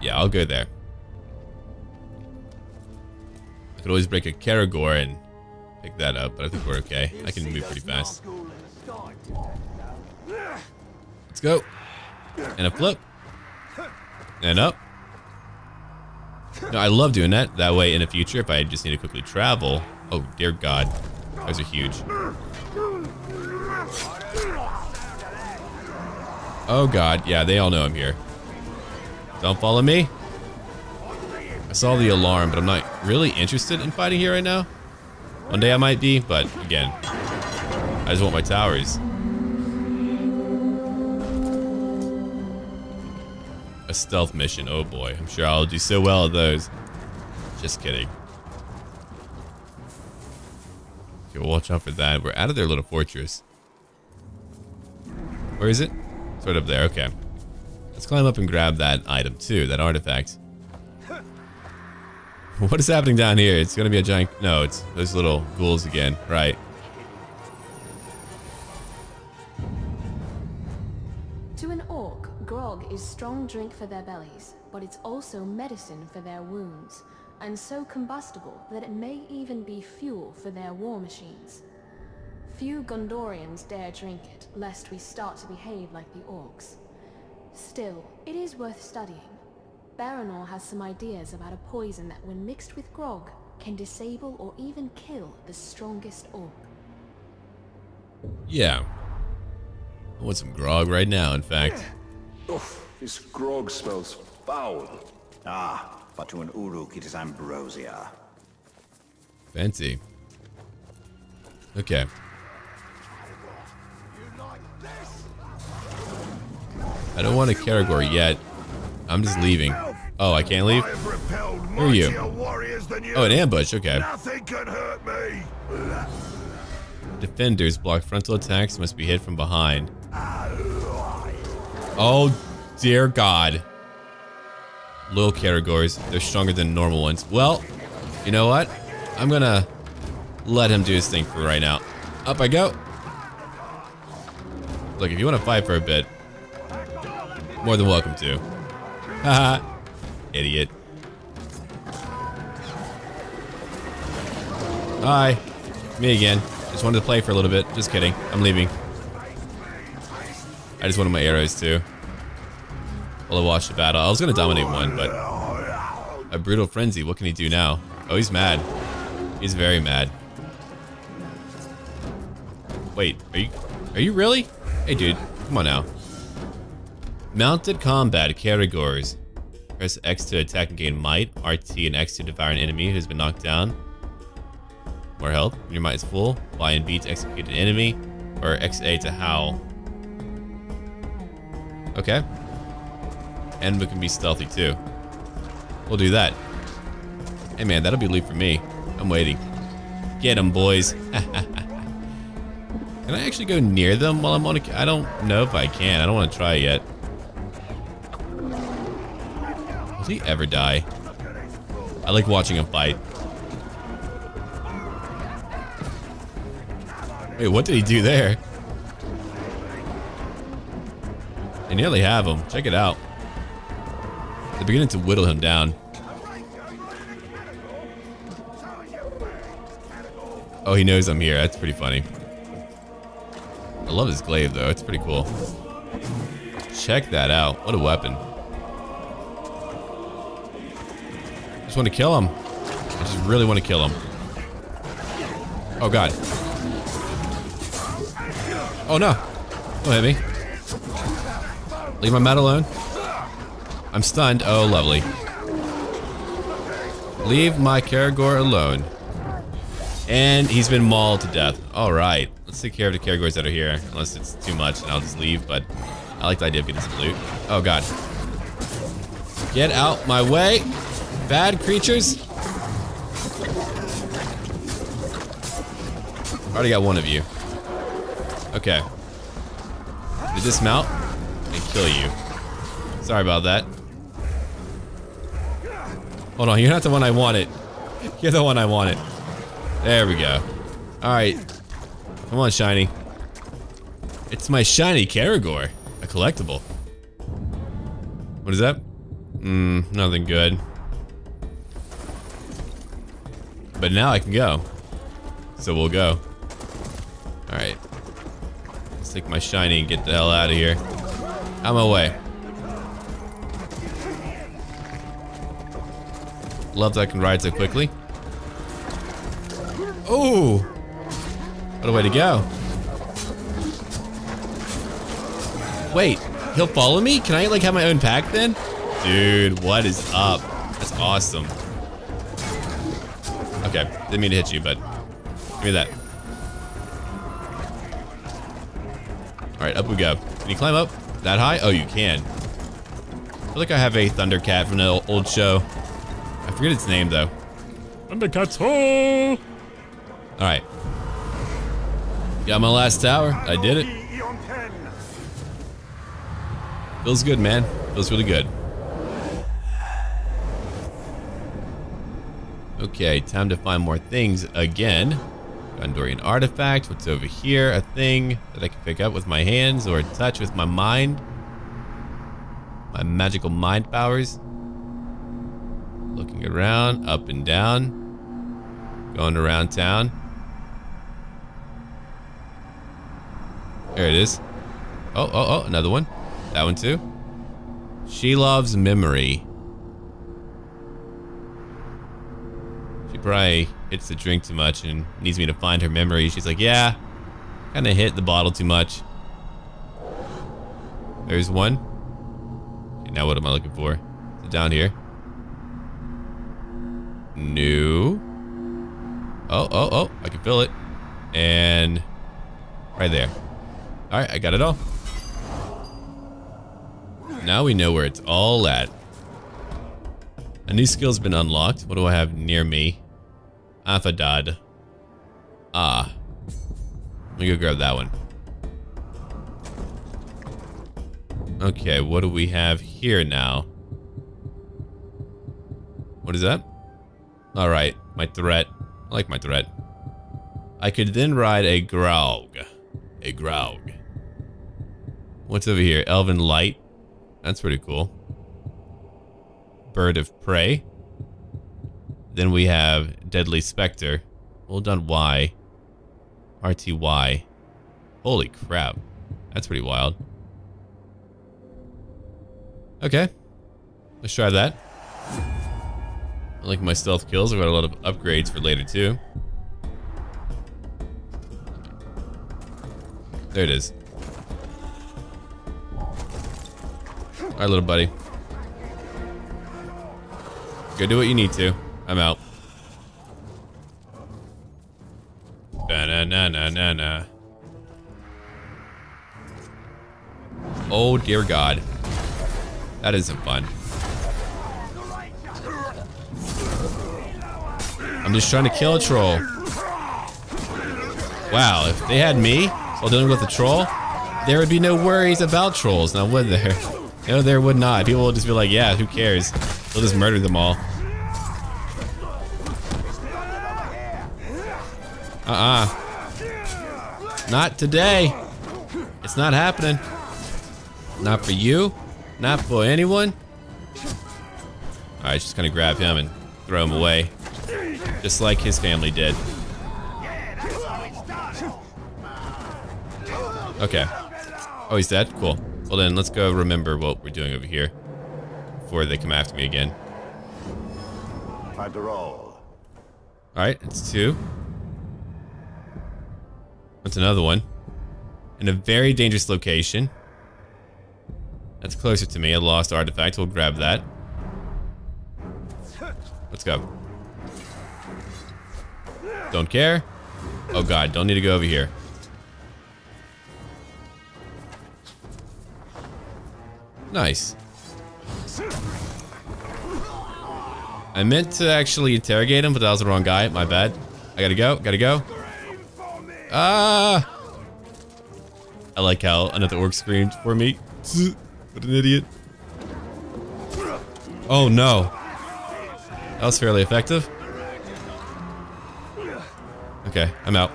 Yeah, I'll go there. I could always break a Caragor and pick that up, but I think we're okay. I can move pretty fast. Let's go. And a flip. And up. No, I love doing that. That way in the future, if I just need to quickly travel. Oh, dear God. Those are huge. Oh, God. Yeah, they all know I'm here. Don't follow me. I saw the alarm, but I'm not really interested in fighting here right now. One day I might be, but again, I just want my towers. A stealth mission, oh boy. I'm sure I'll do so well at those. Just kidding. Okay, we'll watch out for that. We're out of their little fortress. Where is it? Sort of there, okay. Let's climb up and grab that item too, that artifact. What is happening down here? It's gonna be a giant... No, it's those little ghouls again, right. To an orc, grog is strong drink for their bellies, but it's also medicine for their wounds, and so combustible that it may even be fuel for their war machines. Few Gondorians dare drink it, lest we start to behave like the orcs. Still, it is worth studying. Valinor has some ideas about a poison that, when mixed with grog, can disable or even kill the strongest orc. Yeah. I want some grog right now, in fact. Oof, this grog smells foul. Ah, but to an Uruk it is ambrosia. Fancy. Okay. I don't want a Caragor yet. I'm just leaving. Oh, I can't leave? Who are you? Oh, an ambush. Okay. Nothing can hurt me. Defenders block frontal attacks, must be hit from behind. Oh, dear God. Little Caragors. They're stronger than normal ones. Well, you know what? I'm going to let him do his thing for right now. Up I go. Look, if you want to fight for a bit, more than welcome to. Haha, idiot. Hi, me again. Just wanted to play for a little bit. Just kidding, I'm leaving. I just wanted my arrows too. While I watched the battle. I was gonna dominate one, but a brutal frenzy, what can he do now? Oh, he's mad. He's very mad. Wait, are you really? Hey dude, come on now. Mounted combat, Caragors. Press X to attack and gain might. RT and X to devour an enemy who's been knocked down. More health. When your might is full. Y and B to execute an enemy. Or XA to howl. Okay. And we can be stealthy too. We'll do that. Hey man, that'll be loot for me. I'm waiting. Get them, boys. Can I actually go near them while I'm on a... I don't know if I can. I don't want to try yet. Does he ever die? I like watching him fight. Wait, what did he do there? They nearly have him. Check it out. They're beginning to whittle him down. Oh, he knows I'm here. That's pretty funny. I love his glaive, though. It's pretty cool. Check that out. What a weapon. I just want to kill him. I just really want to kill him. Oh God. Oh no. Don't hit me. Leave my mat alone. I'm stunned. Oh, lovely. Leave my Caragor alone. And he's been mauled to death. All right. Let's take care of the Caragors that are here. Unless it's too much and I'll just leave, but I like the idea of getting some loot. Oh, God. Get out my way, bad creatures. Already got one of you. Okay. To dismount and kill you. Sorry about that. Hold on, you're not the one I wanted. You're the one I wanted. There we go. Alright. Come on, shiny. It's my shiny Caragor. A collectible. What is that? Nothing good. But now I can go. So we'll go. Alright. Let's take my shiny and get the hell out of here. I'm away. Love that I can ride so quickly. Oh! What a way to go. Wait, he'll follow me? Can I like have my own pack then? Dude, what is up? That's awesome. Okay, didn't mean to hit you, but give me that. Alright, up we go. Can you climb up that high? Oh, you can. I feel like I have a Thundercat from the old show. I forget its name, though. Thundercat's hole! Alright. Got my last tower. I did it. Feels good, man. Feels really good. Okay, time to find more things again. Gondorian artifact. What's over here? A thing that I can pick up with my hands or touch with my mind. My magical mind powers. Looking around, up and down. Going around town. There it is. Oh, oh, oh, another one. That one too. Shelob's memory. She probably hits the drink too much and needs me to find her memory. She's like, yeah, kind of hit the bottle too much. There's one. Okay, now what am I looking for? Is it down here? No. Oh, oh, oh, I can feel it. And right there. All right, I got it all. Now we know where it's all at. A new skill's been unlocked. What do I have near me? Afadad. Ah. Let me go grab that one. Okay, what do we have here now? What is that? Alright, my threat. I like my threat. I could then ride a Graug. A Graug. What's over here? Elven Light. That's pretty cool. Bird of Prey. Then we have Deadly Spectre. Well done, Y. RTY. Holy crap. That's pretty wild. Okay. Let's try that. I like my stealth kills. I've got a lot of upgrades for later, too. There it is. Alright, little buddy. Go do what you need to. I'm out. Ba-na-na-na-na-na. Oh dear God. That isn't fun. I'm just trying to kill a troll. Wow, if they had me while dealing with a troll, there would be no worries about trolls, now would there? No, there would not. People will just be like, yeah, who cares? They'll just murder them all. Not today. It's not happening. Not for you. Not for anyone. Alright, just gonna grab him and throw him away. Just like his family did. Okay. Oh, he's dead? Cool. Well then, let's go remember what we're doing over here before they come after me again. After all. Alright, it's two. That's another one. In a very dangerous location. That's closer to me, a lost artifact. We'll grab that. Let's go. Don't care. Oh god, don't need to go over here. Nice. I meant to actually interrogate him, but that was the wrong guy. My bad. I gotta go. Gotta go. Ah! I like how another orc screamed for me. What an idiot. Oh no. That was fairly effective. Okay, I'm out.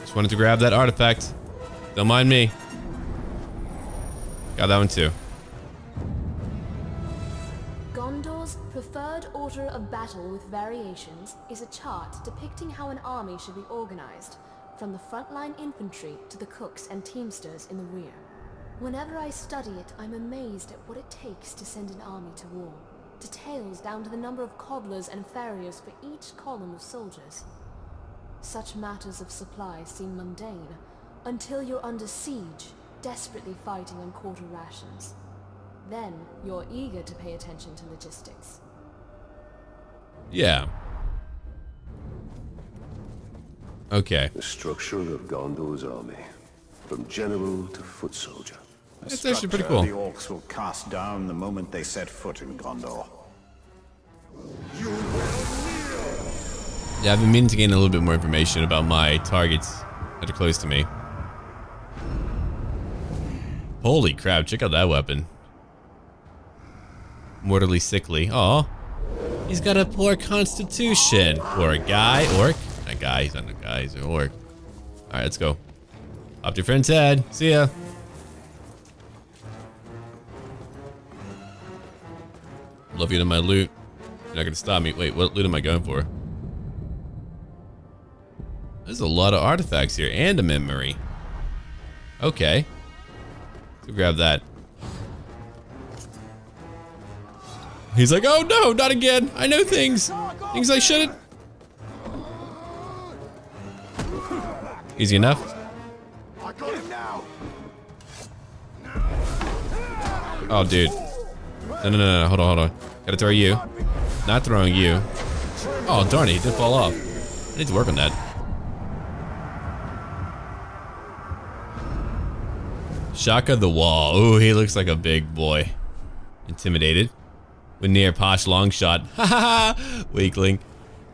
Just wanted to grab that artifact. Don't mind me. Got that one too. Gondor's preferred order of battle with variations is a chart depicting how an army should be organized, from the frontline infantry to the cooks and teamsters in the rear. Whenever I study it, I'm amazed at what it takes to send an army to war. Details down to the number of cobblers and farriers for each column of soldiers. Such matters of supply seem mundane, until you're under siege, desperately fighting on quarter rations. Then, you're eager to pay attention to logistics. Yeah. Okay. The structure of Gondor's army, from general to foot soldier. That's actually pretty cool. The orcs will cast down the moment they set foot in Gondor. Yeah, I've been meaning to gain a little bit more information about my targets that are close to me. Holy crap, check out that weapon. Mortally sickly. Aw. He's got a poor constitution. Or a guy, orc. Not a guy, he's not a guy, he's an orc. Alright, let's go. Up to your friend's head. See ya. Love you to my loot. You're not gonna stop me. Wait, what loot am I going for? There's a lot of artifacts here and a memory. Okay. So grab that. He's like, oh no, not again. I know things. Things I shouldn't. Easy enough. I got him now. Oh dude. No, no, no, no, hold on, hold on. Gotta throw you. Not throwing you. Oh, darn it, he did fall off. I need to work on that. Shaka the wall. Ooh, he looks like a big boy. Intimidated. When near Posh long shot. Ha ha ha! Weakling.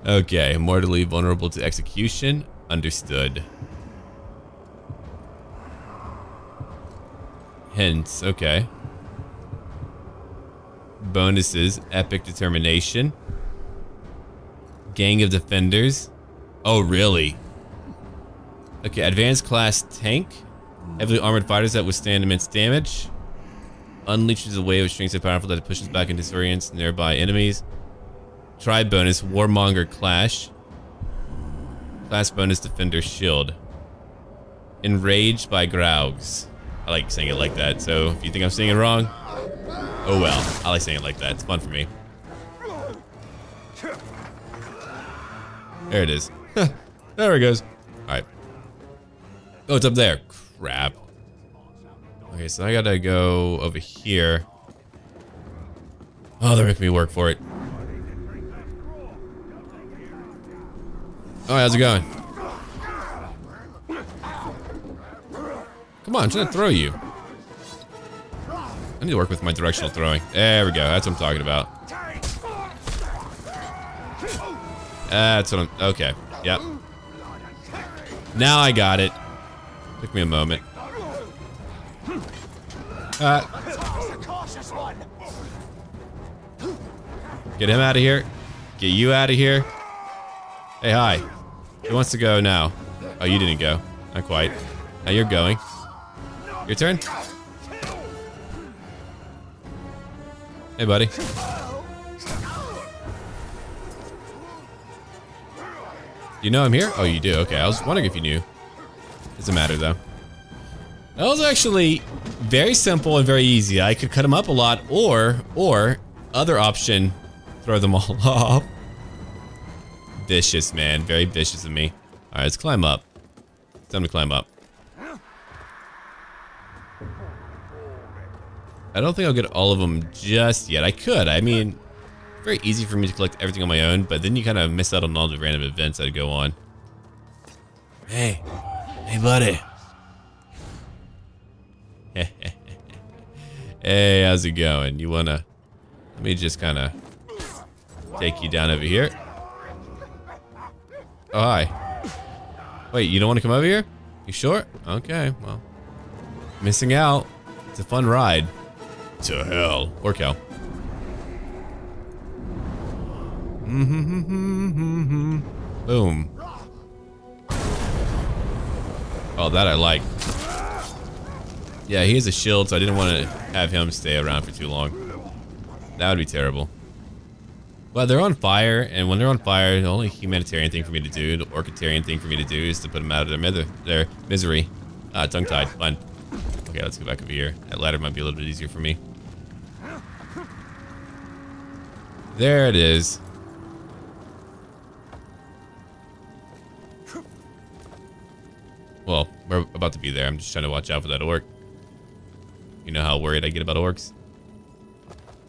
Okay, mortally vulnerable to execution. Understood. Hence, okay. Bonuses, epic determination, gang of defenders. Oh really? Okay, advanced class tank, heavily armored fighters that withstand immense damage, unleashes a wave of strength so powerful that it pushes back and disorients nearby enemies. Tribe bonus, warmonger clash, class bonus defender shield, enraged by Graugs. I like saying it like that, so if you think I'm saying it wrong, oh well, I like saying it like that. It's fun for me. There it is. There it goes. Alright. Oh, it's up there. Crap. Okay, so I gotta go over here. Oh, they're making me work for it. Alright, how's it going? Come on, I'm trying to throw you. I need to work with my directional throwing. There we go. That's what I'm talking about. That's what I'm... Okay. Yep. Now I got it. Took me a moment. Get him out of here. Get you out of here. Hey, hi. Who wants to go now? Oh, you didn't go. Not quite. Now you're going. Your turn. Hey, buddy. You know I'm here? Oh, you do. Okay, I was wondering if you knew. Doesn't matter, though. That was actually very simple and very easy. I could cut them up a lot, or other option, throw them all off. Vicious, man. Very vicious of me. All right, let's climb up. It's time to climb up. I don't think I'll get all of them just yet. I could. I mean, very easy for me to collect everything on my own, but then you kind of miss out on all the random events that go on. Hey. Hey, buddy. Hey, how's it going? You wanna... Let me just kind of take you down over here. Oh, hi. Wait, you don't want to come over here? You sure? Okay, well. Missing out. It's a fun ride. To hell. Or cow. Boom. Oh, that I like. Yeah, he has a shield, so I didn't want to have him stay around for too long. That would be terrible. Well, they're on fire, and when they're on fire, the only humanitarian thing for me to do, the orcatarian thing for me to do, is to put them out of their misery. Ah, tongue-tied. Fun. Okay, let's go back over here. That ladder might be a little bit easier for me. There it is. Well, we're about to be there. I'm just trying to watch out for that orc. You know how worried I get about orcs.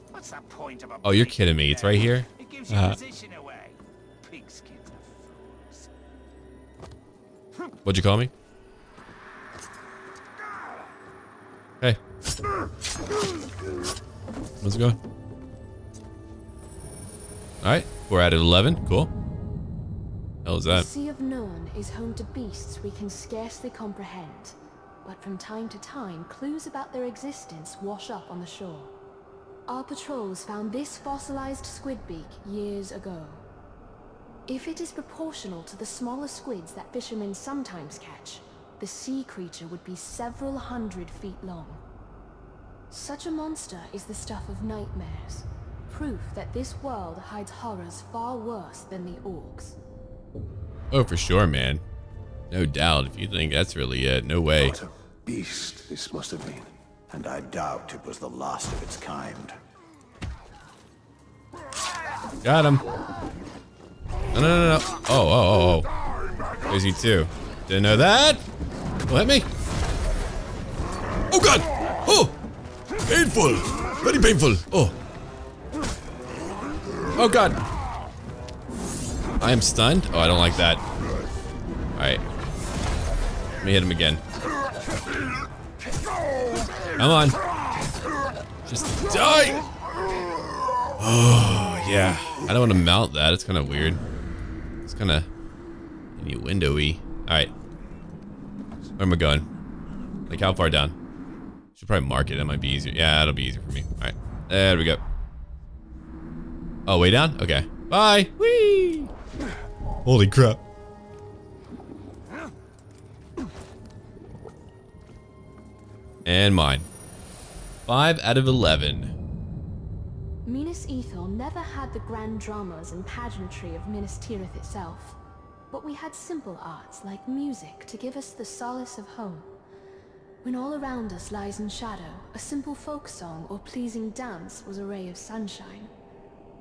What's the point of a oh, you're kidding me. It's right here? It gives your position away. Pigskins are fools. What'd you call me? Hey. How's it going? Alright, 4 out of 11. Cool. Hell is that? The Sea of Known is home to beasts we can scarcely comprehend, but from time to time, clues about their existence wash up on the shore. Our patrols found this fossilized squidbeak years ago. If it is proportional to the smaller squids that fishermen sometimes catch, the sea creature would be several hundred feet long. Such a monster is the stuff of nightmares, proof that this world hides horrors far worse than the orcs. Oh, for sure, man. No doubt. If you think that's really it, no way. What a beast this must have been. And I doubt it was the last of its kind. Got him. No, no, no, no. Oh, oh, oh, oh. There's you too. Didn't know that. Let me. Oh, God. Oh. Painful. Very painful. Oh. Oh, God. I am stunned. Oh, I don't like that. All right. Let me hit him again. Come on. Just die. Oh, yeah. I don't want to mount that. It's kind of weird. It's kind of innuendo-y. All right. Where am I going? Like, how far down? Should probably mark it. That might be easier. Yeah, that'll be easier for me. All right. There we go. Oh, way down? Okay. Bye. Whee! Holy crap. And mine. 5 out of 11. Minas Ithil never had the grand dramas and pageantry of Minas Tirith itself, but we had simple arts like music to give us the solace of home. When all around us lies in shadow, a simple folk song or pleasing dance was a ray of sunshine.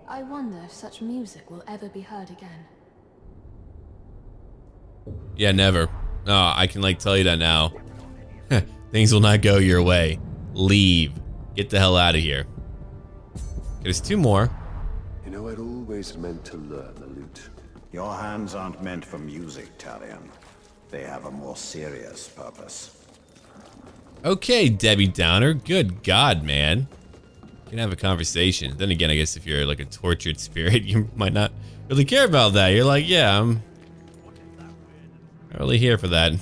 I wonder if such music will ever be heard again. Yeah, never. Oh, I can like tell you that now. Things will not go your way. Leave. Get the hell out of here. There's 2 more. You know, I'd always meant to learn the lute. Your hands aren't meant for music, Talion. They have a more serious purpose. Okay, Debbie Downer. Good God, man. You can have a conversation. Then again, I guess if you're like a tortured spirit, you might not really care about that. You're like, yeah, I'm not really here for that.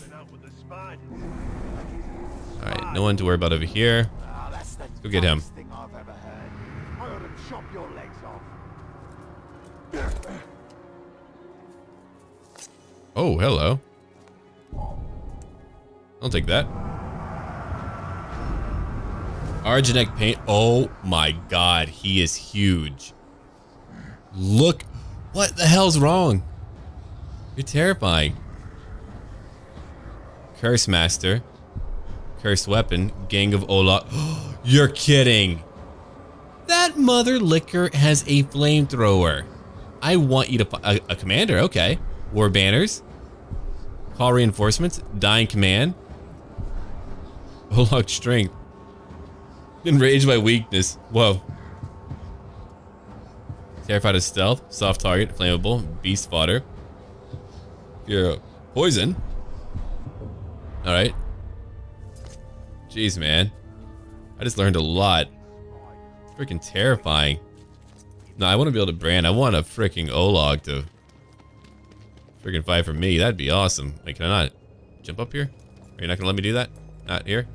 Alright, no one to worry about over here. Let's go get him. Oh, hello. I'll take that. Argenek paint. Oh my God, he is huge. Look, what the hell's wrong? You're terrifying. Curse Master. Cursed weapon, gang of Olog. You're kidding. That mother licker has a flamethrower. I want you to a commander. Okay, war banners. Call reinforcements. Dying command. Olog strength. Enraged by weakness. Whoa. Terrified of stealth. Soft target. Flammable. Beast fodder. You're poison. Alright. Jeez, man. I just learned a lot. Freaking terrifying. No, I want to be able to brand. I want a freaking Olog to freaking fight for me. That'd be awesome. Like, can I not jump up here? Are you not going to let me do that? Not here?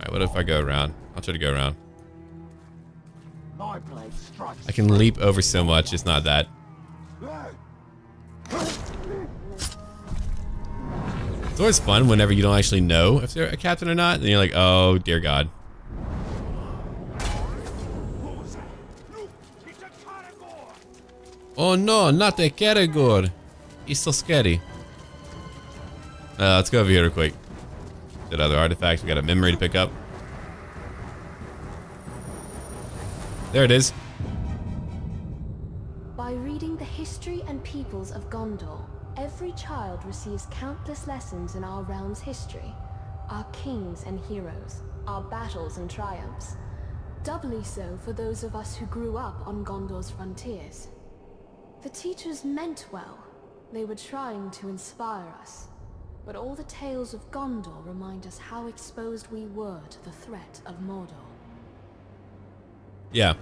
Alright, what if I go around? I'll try to go around. I can leap over so much, it's not that. It's always fun whenever you don't actually know if they're a captain or not, and you're like, oh dear God. Oh no, not a Caragor. He's so scary. Let's go over here real quick. That other artifact, we got a memory to pick up. There it is. By reading the history and peoples of Gondor, every child receives countless lessons in our realm's history, our kings and heroes, our battles and triumphs. Doubly so for those of us who grew up on Gondor's frontiers. The teachers meant well. They were trying to inspire us. But all the tales of Gondor remind us how exposed we were to the threat of Mordor. Yeah.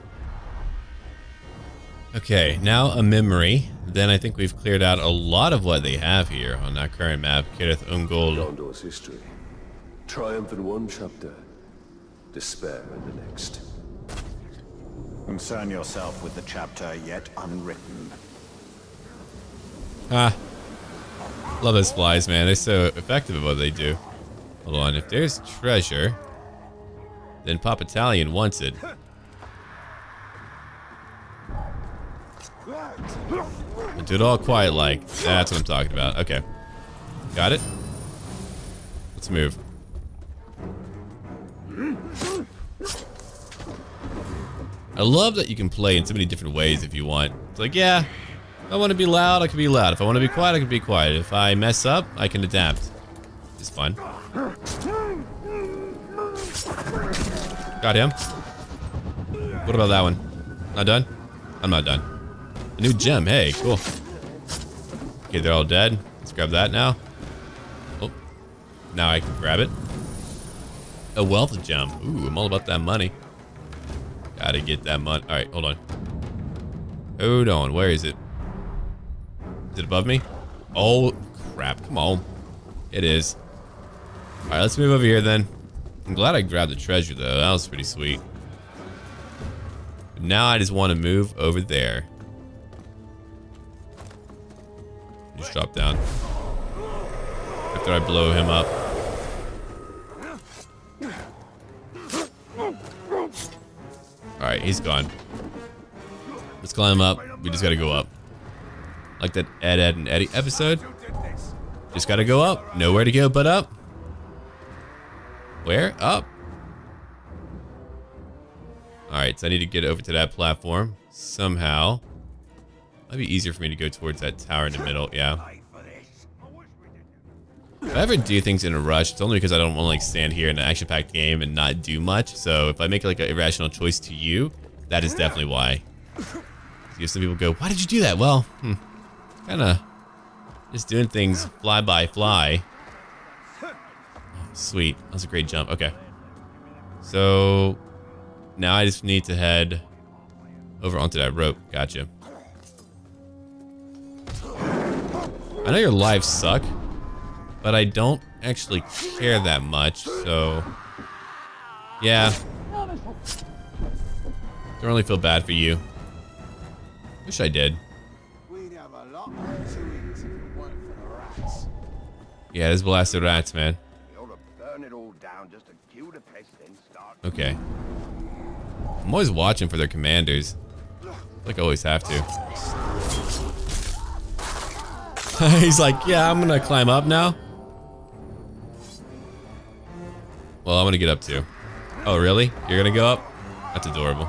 Okay, now a memory. Then I think we've cleared out a lot of what they have here on our current map. Cirith Ungol. Gondor's history. Triumph in one chapter. Despair in the next. Concern yourself with the chapter yet unwritten. Ah. Love those flies, man. They're so effective at what they do. Hold on. If there's treasure, then Papa Talion wants it. Do it all quiet like. That's what I'm talking about. Okay. Got it? Let's move. I love that you can play in so many different ways if you want. It's like, yeah, if I want to be loud, I can be loud. If I want to be quiet, I can be quiet. If I mess up, I can adapt. It's fun. Got him. What about that one? Not done? I'm not done. A new gem, hey, cool. Okay, they're all dead. Let's grab that now. Oh, now I can grab it. A wealth gem. Ooh, I'm all about that money. Gotta get that money. All right, hold on. Hold on, where is it? Is it above me? Oh, crap, come on. It is. All right, let's move over here then. I'm glad I grabbed the treasure though. That was pretty sweet. But now I just want to move over there. Just drop down after I blow him up. Alright, he's gone. Let's climb up. We just gotta go up. Like that Ed, Ed, and Eddie episode. Just gotta go up. Nowhere to go but up. Where? Up. Alright, so I need to get over to that platform somehow. Might be easier for me to go towards that tower in the middle, yeah. If I ever do things in a rush, it's only because I don't want to like stand here in an action-packed game and not do much. So if I make like an irrational choice to you, that is definitely why. If some people go, why did you do that? Well, kind of just doing things fly by fly. Oh, sweet, that was a great jump, okay. So now I just need to head over onto that rope, gotcha. I know your lives suck, but I don't actually care that much, so yeah. Don't really feel bad for you. Wish I did. Yeah, this blasted rats, man. Okay. I'm always watching for their commanders. Like I always have to. He's like, yeah, I'm gonna climb up now. Well, I'm gonna get up too. Oh, really? You're gonna go up? That's adorable.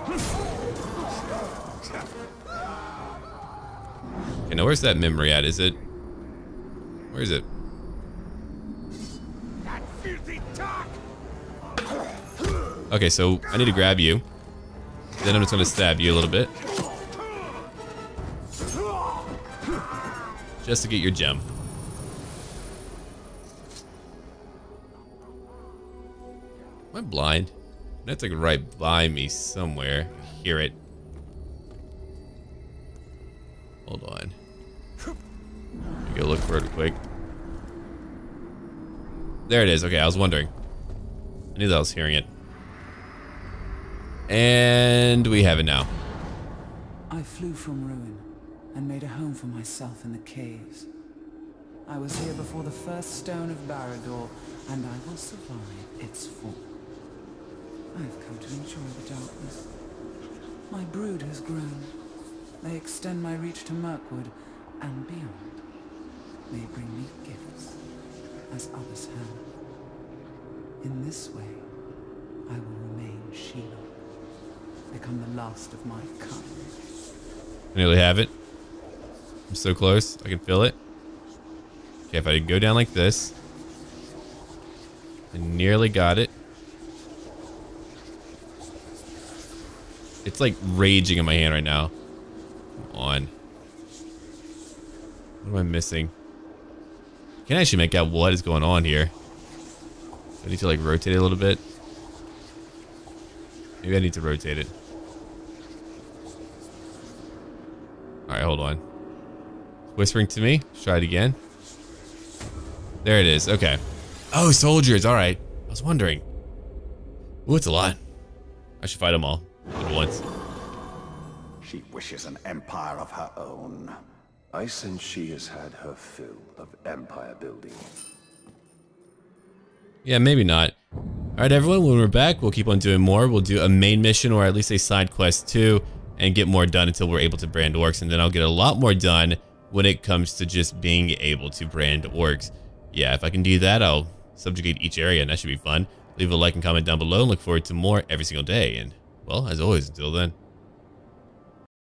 Okay, now where's that memory at? Is it? Where is it? Okay, so I need to grab you. Then I'm just gonna stab you a little bit. Just to get your gem. Am I blind? That's like right by me somewhere. I hear it. Hold on. Go look for it quick. There it is. Okay, I was wondering. I knew that I was hearing it. And we have it now. I flew from ruin and made a home for myself in the caves. I was here before the first stone of Barad-dûr, and I will survive its fall. I've come to enjoy the darkness. My brood has grown. They extend my reach to Mirkwood and beyond. They bring me gifts, as others have. In this way, I will remain Shelob. Become the last of my kind. I nearly have it. I'm so close. I can feel it. Okay, if I go down like this. I nearly got it. It's like raging in my hand right now. Come on. What am I missing? I can actually make out what is going on here. I need to like rotate it a little bit. Maybe I need to rotate it. Alright, hold on. Whispering to me. Let's try it again. There it is. Okay. Oh, soldiers. Alright. I was wondering. Ooh, it's a lot. I should fight them all at once. She wishes an empire of her own. I sense she has had her fill of empire building. Yeah, maybe not. Alright everyone, when we're back, we'll keep on doing more. We'll do a main mission or at least a side quest too and get more done until we're able to brand orcs, and then I'll get a lot more done when it comes to just being able to brand orcs. Yeah, if I can do that, I'll subjugate each area and that should be fun. Leave a like and comment down below and look forward to more every single day. And well, as always, until then.